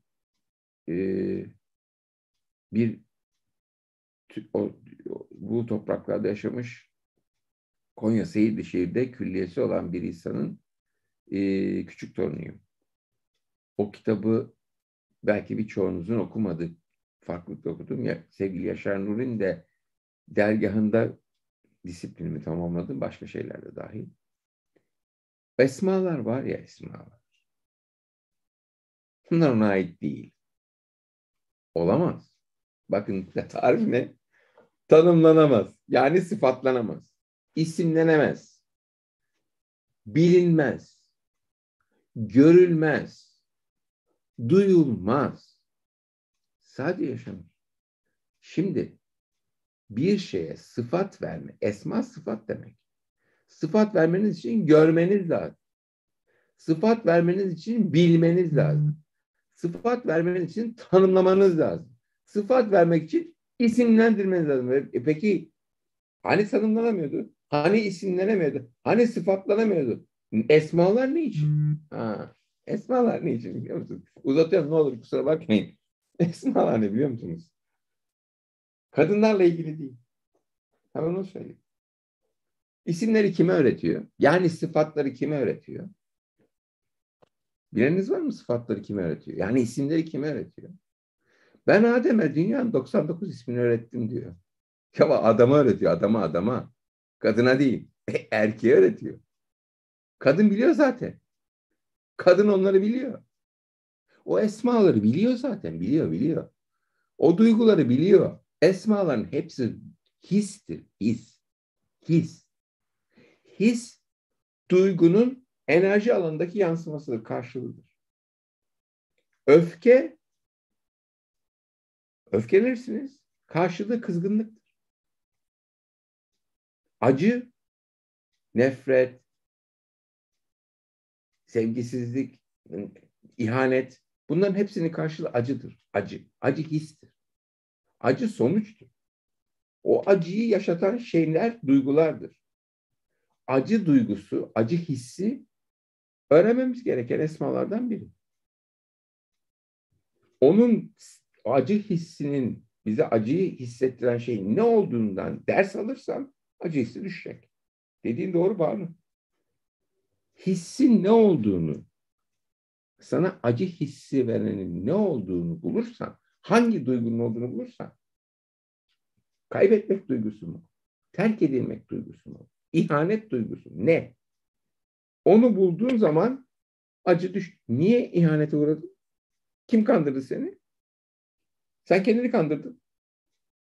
bu topraklarda yaşamış Konya Seyircişehir'de külliyesi olan bir insanın küçük torunuyum. O kitabı belki birçoğunuzun okumadık. Farklılıkla okudum. Ya, sevgili Yaşar Nuri'nin de dergahında disiplinimi tamamladım. Başka şeyler de dahil. Esmalar var ya, esmalar. Bunlar ona ait değil. Olamaz. Bakın tarif ne? Tanımlanamaz. Yani sıfatlanamaz. İsimlenemez. Bilinmez. Görülmez. Duyulmaz. Sadece yaşanır. Şimdi bir şeye sıfat verme, esma sıfat demek. Sıfat vermeniz için görmeniz lazım. Sıfat vermeniz için bilmeniz lazım. Sıfat vermeniz için tanımlamanız lazım. Sıfat vermek için isimlendirmeniz lazım. Peki hani tanımlanamıyordu? Hani isimlenemiyordu? Hani sıfatlanamıyordu? Esmalar ne için? Ha, esmalar ne için biliyor musunuz? Uzatıyorum, ne olur kusura bakmayın. Esmalar ne biliyor musunuz? Kadınlarla ilgili değil. Hemen onu söyleyeyim. İsimleri kime öğretiyor? Yani sıfatları kime öğretiyor? Bileniniz var mı sıfatları kime öğretiyor? Yani isimleri kime öğretiyor? Ben Adem'e dünyanın 99 ismini öğrettim diyor. Ya adama öğretiyor, adama. Kadına değil, erkeğe öğretiyor. Kadın biliyor zaten. Kadın onları biliyor. O esmaları biliyor zaten, biliyor. O duyguları biliyor. Esmaların hepsi histir, his. His, duygunun enerji alanındaki yansımasıdır, karşılığıdır. Öfke, öfkelenirsiniz, karşılığı kızgınlıktır. Acı, nefret, sevgisizlik, ihanet, bunların hepsinin karşılığı acıdır, acı. Acı histir. Acı sonuçtur. O acıyı yaşatan şeyler duygulardır. Acı duygusu, acı hissi öğrenmemiz gereken esmalardan biri. Onun acı hissinin, bize acıyı hissettiren şeyin ne olduğundan ders alırsam acı hissi düşecek. Dediğin doğru Banu. Hissin ne olduğunu, sana acı hissi verenin ne olduğunu bulursan, hangi duygunun olduğunu bulursan, kaybetmek duygusu mu? Terk edilmek duygusu mu? İhanet duygusu ne? Onu bulduğun zaman acı düş. Niye ihanete uğradın? Kim kandırdı seni? Sen kendini kandırdın.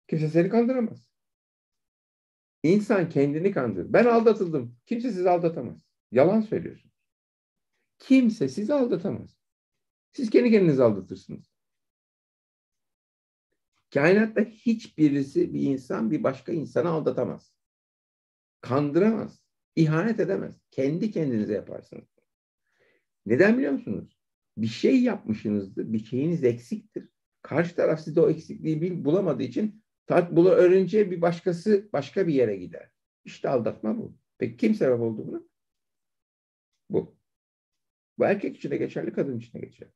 Kimse seni kandıramaz. İnsan kendini kandırır. Ben aldatıldım. Kimse sizi aldatamaz. Yalan söylüyorsunuz. Kimse sizi aldatamaz. Siz kendi kendinizi aldatırsınız. Kainatta hiçbirisi bir insan bir başka insanı aldatamaz. Kandıramaz. İhanet edemez. Kendi kendinize yaparsınız. Neden biliyor musunuz? Bir şey yapmışsınızdır. Bir şeyiniz eksiktir. Karşı taraf size o eksikliği bulamadığı için bunu öğrenince bir başkası başka bir yere gider. İşte aldatma bu. Peki kim sebep oldu buna? Bu. Bu erkek için de geçerli, kadın için de geçerli.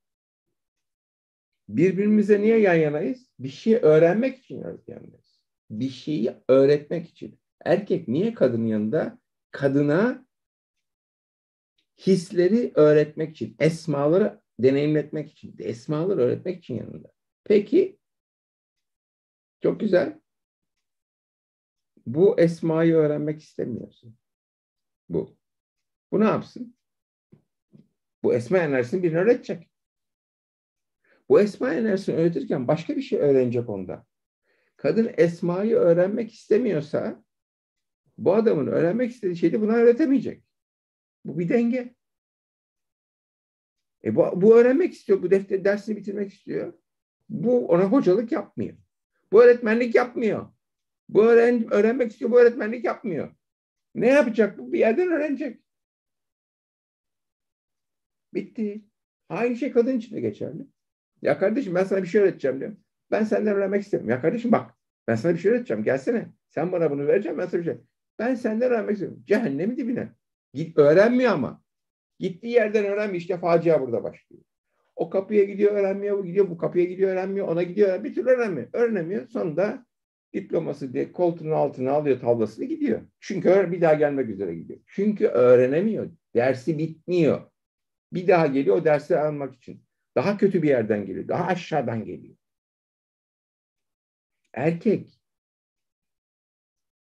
Birbirimize niye yan yanayız? Bir şey öğrenmek için yan yanayız. Bir şeyi öğretmek için. Erkek niye kadının yanında? Kadına hisleri öğretmek için, esmaları deneyimletmek için, esmaları öğretmek için yanında. Peki, çok güzel. Bu esmayı öğrenmek istemiyorsun. Bu. Bu ne yapsın? Bu esma enerjisini birine öğretecek. Bu esma enerjisini öğretirken başka bir şey öğrenecek onda. Kadın esmayı öğrenmek istemiyorsa bu adamın öğrenmek istediği şeyi buna öğretemeyecek. Bu bir denge. Bu öğrenmek istiyor. Bu defteri dersini bitirmek istiyor. Bu ona hocalık yapmıyor. Bu öğretmenlik yapmıyor. Bu öğrenmek istiyor. Bu öğretmenlik yapmıyor. Ne yapacak? Bu bir yerden öğrenecek. Bitti. Aynı şey kadın için de geçerli. Ya kardeşim ben sana bir şey öğreteceğim diyorum. Ben senden öğrenmek istiyorum. Ya kardeşim bak ben sana bir şey öğreteceğim. Gelsene. Sen bana bunu vereceksin. Ben sana bir şey. Ben senden öğrenmek istiyorum. Cehennemin dibine. Öğrenmiyor ama. Gittiği yerden öğrenmiyor. İşte facia burada başlıyor. O kapıya gidiyor öğrenmiyor. Bu gidiyor. Bu kapıya gidiyor öğrenmiyor. Ona gidiyor öğrenmiyor. Bir türlü öğrenmiyor. Öğrenemiyor. Sonunda diploması diye koltuğunun altına alıyor tablasını gidiyor. Çünkü bir daha gelmek üzere gidiyor. Çünkü öğrenemiyor. Dersi bitmiyor. Bir daha geliyor o dersi almak için. Daha kötü bir yerden geliyor. Daha aşağıdan geliyor. Erkek.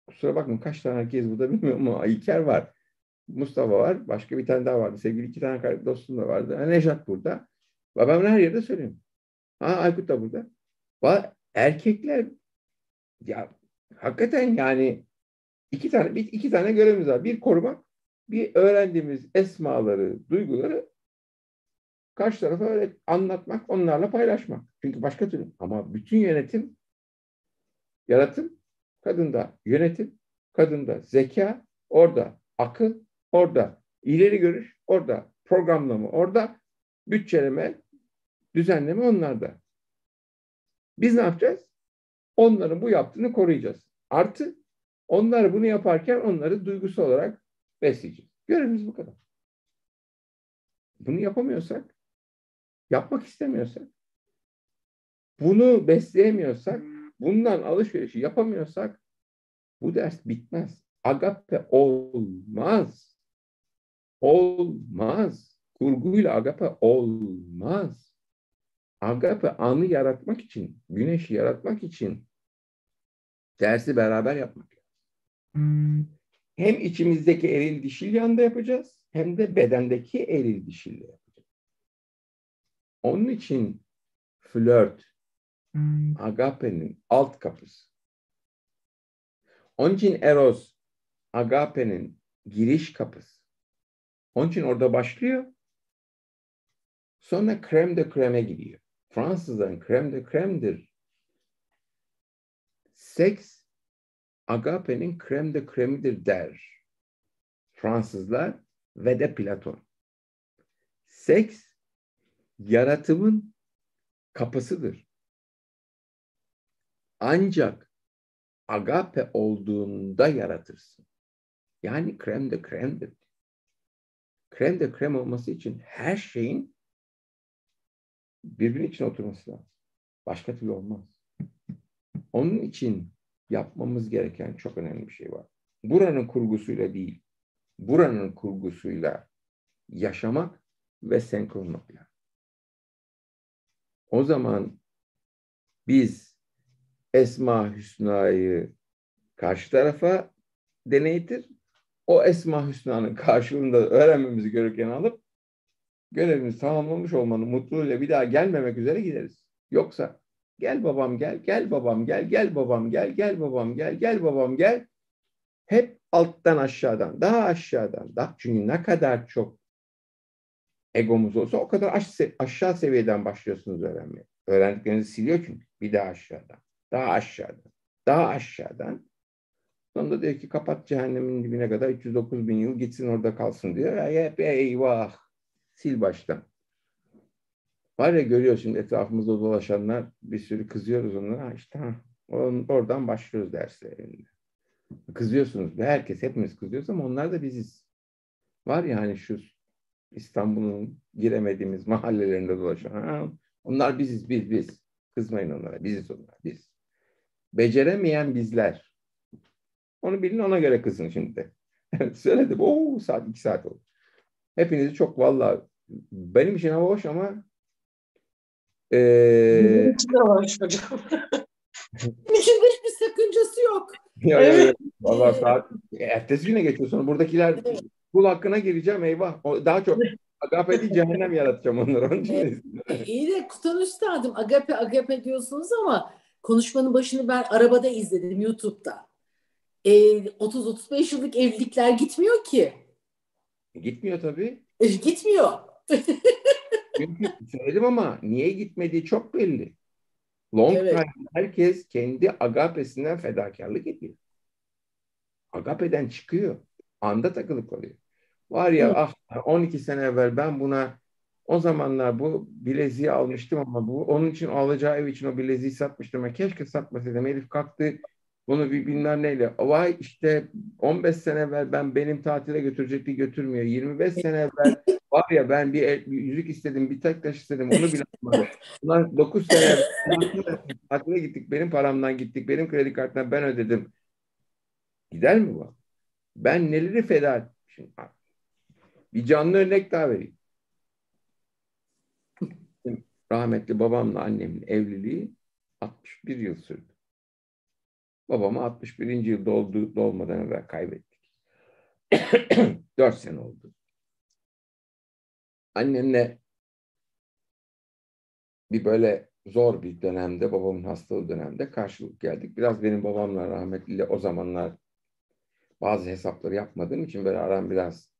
Kusura bakmayın kaç tane herkes burada bilmiyorum ama İlker var. Mustafa var. Başka bir tane daha vardı. Sevgili iki tane dostum da vardı. Nejat burada. Ben bunu her yerde söylüyorum. Aykut da burada. Erkekler ya hakikaten yani iki tane görevimiz var. Bir korumak, bir öğrendiğimiz esmaları, duyguları karşı tarafa anlatmak, onlarla paylaşmak. Çünkü başka türlü. Ama bütün yönetim, yaratım, kadında yönetim, kadında zeka, orada akıl, orada ileri görüş, orada programlama, orada bütçeleme, düzenleme onlarda. Biz ne yapacağız? Onların bu yaptığını koruyacağız. Artı onlar bunu yaparken onları duygusal olarak besleyeceğiz. Görevimiz bu kadar. Bunu yapamıyorsak, yapmak istemiyorsak, bunu besleyemiyorsak, bundan alışverişi yapamıyorsak bu ders bitmez. Agape olmaz. Olmaz. Kurguyla agape olmaz. Agape anı yaratmak için, güneşi yaratmak için dersi beraber yapmak lazım. Hem içimizdeki eril dişil yanda yapacağız, hem de bedendeki eril dişille yapacağız. Onun için flört agape'nin alt kapısı. Onun için eros agape'nin giriş kapısı. Onun için orada başlıyor. Sonra crème de crème'e gidiyor. Fransızların crème de crème'dir. Seks agape'nin crème de crème'dir der. Fransızlar ve de Platon. Seks yaratımın kapısıdır. Ancak agape olduğunda yaratırsın. Yani crème de crème'dir. Crème de crème olması için her şeyin birbirinin içine oturması lazım. Başka türlü olmaz. Onun için yapmamız gereken çok önemli bir şey var. Buranın kurgusuyla değil, buranın kurgusuyla yaşamak ve senkronlamak lazım. O zaman biz Esma Hüsna'yı karşı tarafa deneytir. O Esma Hüsna'nın karşılığında öğrenmemizi görürken alıp görevimizi tamamlamış olmanın mutluluğuyla bir daha gelmemek üzere gideriz. Yoksa gel babam gel, gel babam gel, gel babam gel, gel babam gel, gel babam gel. Hep alttan aşağıdan, daha aşağıdan. Çünkü ne kadar çok egomuz olsa o kadar aşağı seviyeden başlıyorsunuz öğrenmeye. Öğrendiklerinizi siliyor çünkü bir daha aşağıdan. Daha aşağıdan. Daha aşağıdan. Sonunda diyor ki kapat cehennemin dibine kadar 309 bin yıl gitsin orada kalsın diyor. Hep eyvah. Sil baştan. Var ya görüyorsun etrafımızda dolaşanlar bir sürü kızıyoruz onlara. İşte oradan başlıyoruz derse. Kızıyorsunuz. Herkes hepimiz kızıyoruz ama onlar da biziz. Var ya hani şu İstanbul'un giremediğimiz mahallelerinde dolaşan. Onlar biziz biz. Kızmayın onlara. Biziz onlar biz. Beceremeyen bizler. Onu bilin ona göre kızın şimdi. Evet, söyledim. Saat 2 saat oldu. Hepinizi çok vallahi benim için hava hoş ama benim için de hoş hocam. Benim için hiçbir sakıncası yok. Evet. Vallahi saat ertesi güne geçiyor sonra buradakiler kul hakkına gireceğim eyvah. Daha çok agape değil cehennem yaratacağım onları. Onun için. İyi de Kutan Üstadım agape diyorsunuz ama konuşmanın başını ben arabada izledim YouTube'da. 30-35 yıllık evlilikler gitmiyor ki. Gitmiyor tabii. Gitmiyor. Çünkü söyledim ama niye gitmediği çok belli. Long time herkes kendi agapesinden fedakarlık ediyor. Agapeden çıkıyor. Anda takılı kalıyor. Var ya 12 sene evvel ben buna o zamanlar bu bileziği almıştım ama bu onun için alacağı ev için o bileziği satmıştım. Ama keşke satmasaydım. Elif kalktı. Bunu bir bilmem neyle. Vay işte 15 sene evvel benim tatile götürecekti götürmüyor. 25 sene evvel var ya ben bir yüzük istedim, bir tek taş istedim. Onu bile almadım. Bunlar 9 sene evvel tatile gittik. Benim paramdan gittik. Benim kredi kartından ben ödedim. Gider mi bu? Ben neleri feda etmişim? Bir canlı örnek daha vereyim. Rahmetli babamla annemin evliliği 61 yıl sürdü. Babamı 61. yıl dolmadan evvel kaybettik. 4 sene oldu. Annemle bir böyle zor bir dönemde, babamın hastalığı dönemde karşılık geldik. Biraz benim babamla rahmetliyle o zamanlar bazı hesapları yapmadığım için böyle aram biraz,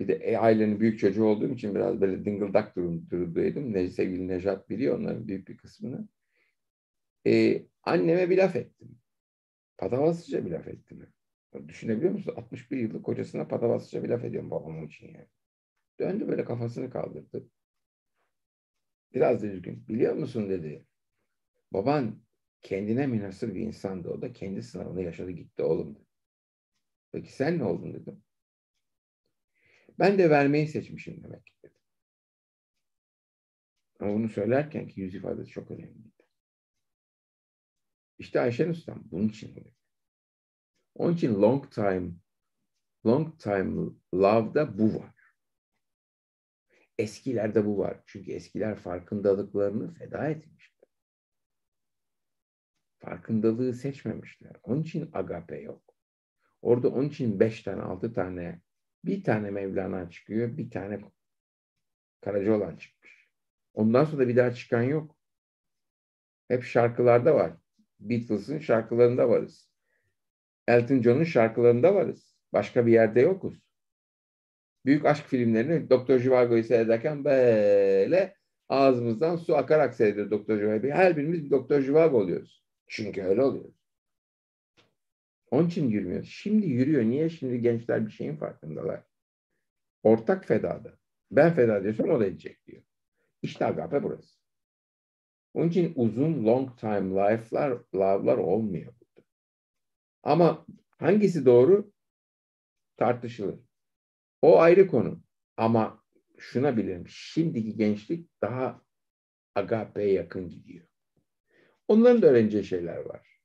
bir de ailenin büyük çocuğu olduğum için biraz böyle dingıldak durumdaydım. Sevgili Nejat biliyor onların büyük bir kısmını. Anneme bir laf ettim. Patavatsızca bir laf ettim. Düşünebiliyor musunuz? 61 yıllık kocasına patavatsızca bir laf ediyorum babamın için yani. Döndü böyle kafasını kaldırdı. Biraz da üzgün. Biliyor musun dedi. Baban kendine münhasır bir insandı. O da kendi sınavını yaşadı gitti oğlum dedi. Peki sen ne oldun dedim. Ben de vermeyi seçmişim demek ki dedim. Ama bunu söylerken ki yüz ifadesi çok önemli. İşte Ayşen Ustam bunun için oluyor. Onun için long time love'da bu var. Eskilerde bu var. Çünkü eskiler farkındalıklarını feda etmişler. Farkındalığı seçmemişler. Onun için agape yok. Orada onun için 5 tane 6 tane bir tane Mevlana çıkıyor, bir tane Karacaoğlan çıkmış. Ondan sonra da bir daha çıkan yok. Hep şarkılarda var. Beatles'ın şarkılarında varız. Elton John'un şarkılarında varız. Başka bir yerde yokuz. Büyük aşk filmlerini Doktor Zhivago'yu seyrederken böyle ağzımızdan su akarak seyrediyor Doktor Zhivago'yu. Her birimiz bir Doktor Zhivago oluyoruz. Çünkü öyle oluyoruz. Onun için yürümüyoruz. Şimdi yürüyor. Niye? Şimdi gençler bir şeyin farkındalar. Ortak fedada. Ben feda diyorsam o da edecek diyor. İşte agape burası. Onun için uzun long time love'lar olmuyor burada. Ama hangisi doğru tartışılır. O ayrı konu. Ama şuna bilirim. Şimdiki gençlik daha agape'ye yakın gidiyor. Onların da öğreneceği şeyler var.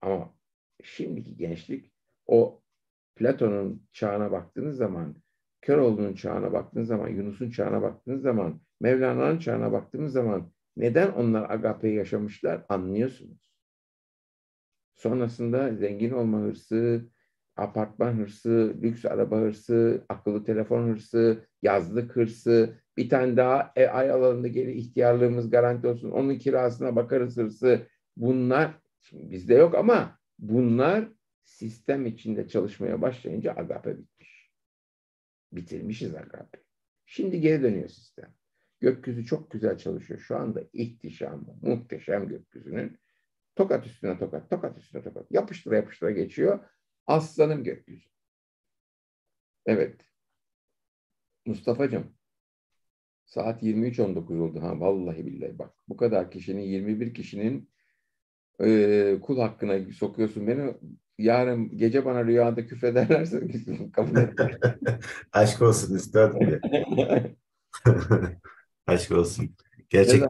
Ama şimdiki gençlik o Platon'un çağına baktığınız zaman, Köroğlu'nun çağına baktığınız zaman, Yunus'un çağına baktığınız zaman, Mevlana'nın çağına baktığımız zaman neden onlar agape'yi yaşamışlar anlıyorsunuz. Sonrasında zengin olma hırsı, apartman hırsı, lüks araba hırsı, akıllı telefon hırsı, yazlık hırsı, bir tane daha ay alanında gelir ihtiyarlığımız garanti olsun, onun kirasına bakarız hırsı. Bunlar şimdi bizde yok ama bunlar sistem içinde çalışmaya başlayınca agape bitmiş. Bitirmişiz agape. Şimdi geri dönüyor sistem. Gökyüzü çok güzel çalışıyor. Şu anda ihtişamı, muhteşem gökyüzünün. Tokat üstüne tokat, tokat üstüne tokat. Yapıştıra yapıştıra geçiyor. Aslanım gökyüzü. Evet. Mustafa'cığım. Saat 23.19 oldu. Ha, vallahi billahi bak. Bu kadar kişinin, 21 kişinin kul hakkına sokuyorsun beni. Yarın gece bana rüyada küfrederlerse kabul etmem. Aşk olsun üstadım. Aşk olsun. Gerçekten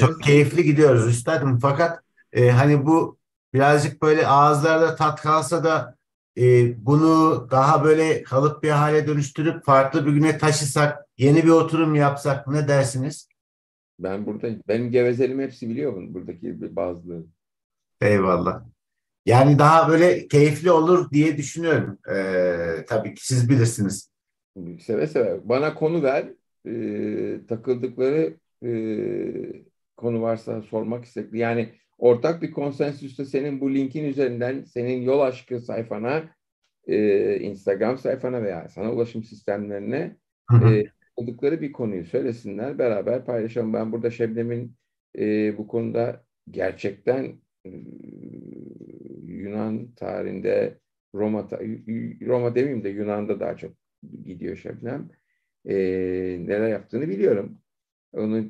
çok keyifli gidiyoruz üstadım. Fakat hani bu birazcık böyle ağızlarda tat kalsa da bunu daha böyle kalıp bir hale dönüştürüp farklı bir güne taşısak, yeni bir oturum yapsak ne dersiniz? Ben buradayım. Benim gevezelim hepsi biliyor bunu, buradaki bazıları. Eyvallah. Yani daha böyle keyifli olur diye düşünüyorum. Tabii ki siz bilirsiniz. Seve seve. Bana konu ver. Takıldıkları konu varsa sormak istekli. Yani ortak bir konsensüste senin bu linkin üzerinden senin yol aşkı sayfana, Instagram sayfana veya sana ulaşım sistemlerine takıldıkları bir konuyu söylesinler. Beraber paylaşalım. Ben burada Şebnem'in bu konuda gerçekten Yunan tarihinde, Roma demeyeyim de Yunan'da daha çok gidiyor Şebnem. Neler yaptığını biliyorum. Onun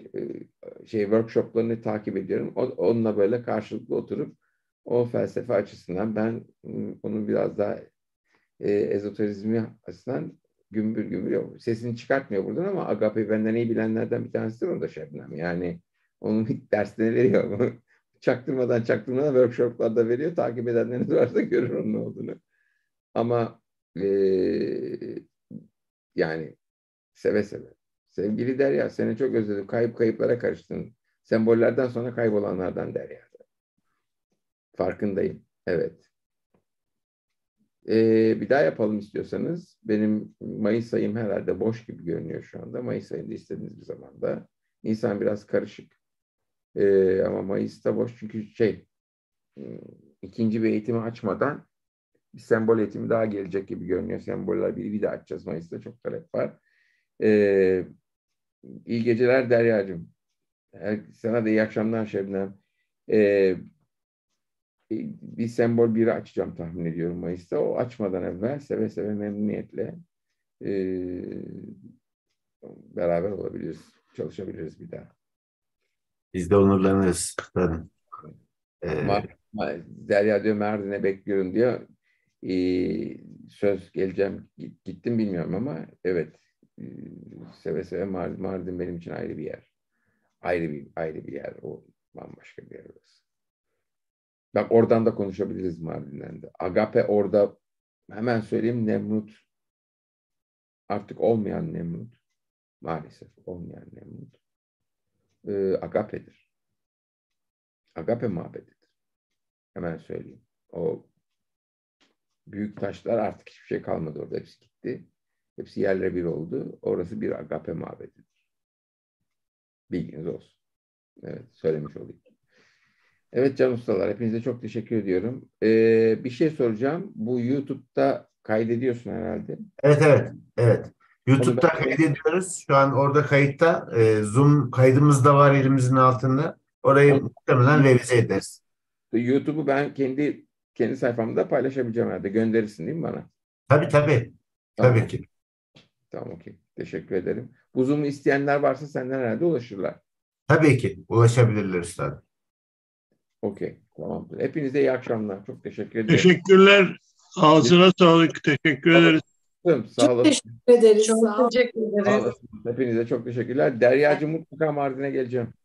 workshoplarını takip ediyorum. Onunla böyle karşılıklı oturup o felsefe açısından ben onun biraz daha ezoterizmi açısından gümbür gümbür yok. Sesini çıkartmıyor buradan ama Agape benden iyi bilenlerden bir tanesidir o da Şebnem. Yani onun derslerini veriyor. Çaktırmadan workshoplarda veriyor. Takip edenleriniz varsa görür onun ne olduğunu. Ama yani seve seve. Sevgili Derya, seni çok özledim. Kayıplara karıştın. Sembollerden sonra kaybolanlardan Derya. Farkındayım. Evet. Bir daha yapalım istiyorsanız. Benim Mayıs ayım herhalde boş gibi görünüyor şu anda. Mayıs ayında istediğiniz bir zamanda. Nisan biraz karışık. Ama Mayıs'ta boş çünkü ikinci bir eğitimi açmadan bir sembol eğitimi daha gelecek gibi görünüyor. Semboller bir de açacağız Mayıs'ta. Çok talep var. İyi geceler Derya'cığım. Sana da iyi akşamlar Şebnem. Bir sembol biri açacağım tahmin ediyorum Mayıs'ta. O açmadan evvel seve seve memnuniyetle beraber olabiliriz. Çalışabiliriz bir daha. Biz de onurlanırız. Derya diyor Mardin'e bekliyorum diyor. Söz geleceğim. Gittim bilmiyorum ama evet. Seve seve Mardin benim için ayrı bir yer. Ayrı bir yer. O bambaşka bir yer orası. Bak oradan da konuşabiliriz Mardin'den de. Agape orada hemen söyleyeyim Nemrut. Artık olmayan Nemrut. Maalesef olmayan Nemrut. Agape'dir. Agape mabedidir. Hemen söyleyeyim. O büyük taşlar artık hiçbir şey kalmadı orada. Hepsi gitti. Hepsi yerle bir oldu. Orası bir Agape mabedidir. Bilginiz olsun. Evet. Söylemiş olayım. Evet can ustalar. Hepinize çok teşekkür ediyorum. Bir şey soracağım. Bu YouTube'da kaydediyorsun herhalde. Evet. Evet. YouTube'da kaydediyoruz. Şu an orada kayıtta. Zoom kaydımız da var elimizin altında. Orayı muhtemelen revize ederiz. YouTube'u ben kendi sayfamda paylaşabileceğim herhalde. Gönderirsin değil mi bana? Tabii. Tamam. Tabii ki. Tamam okey. Teşekkür ederim. Bu Zoom'u isteyenler varsa senden herhalde ulaşırlar. Tabii ki. Ulaşabilirler üstadım. Okey. Tamamdır. Hepinize iyi akşamlar. Çok teşekkür ederim. Teşekkürler. Ağzına sağlık. Teşekkür ederiz. Sağ olun. Çok teşekkür ederiz. Çok teşekkür ederiz. Hepinize çok teşekkürler. Derya'cığım mutlaka Mardin'e geleceğim.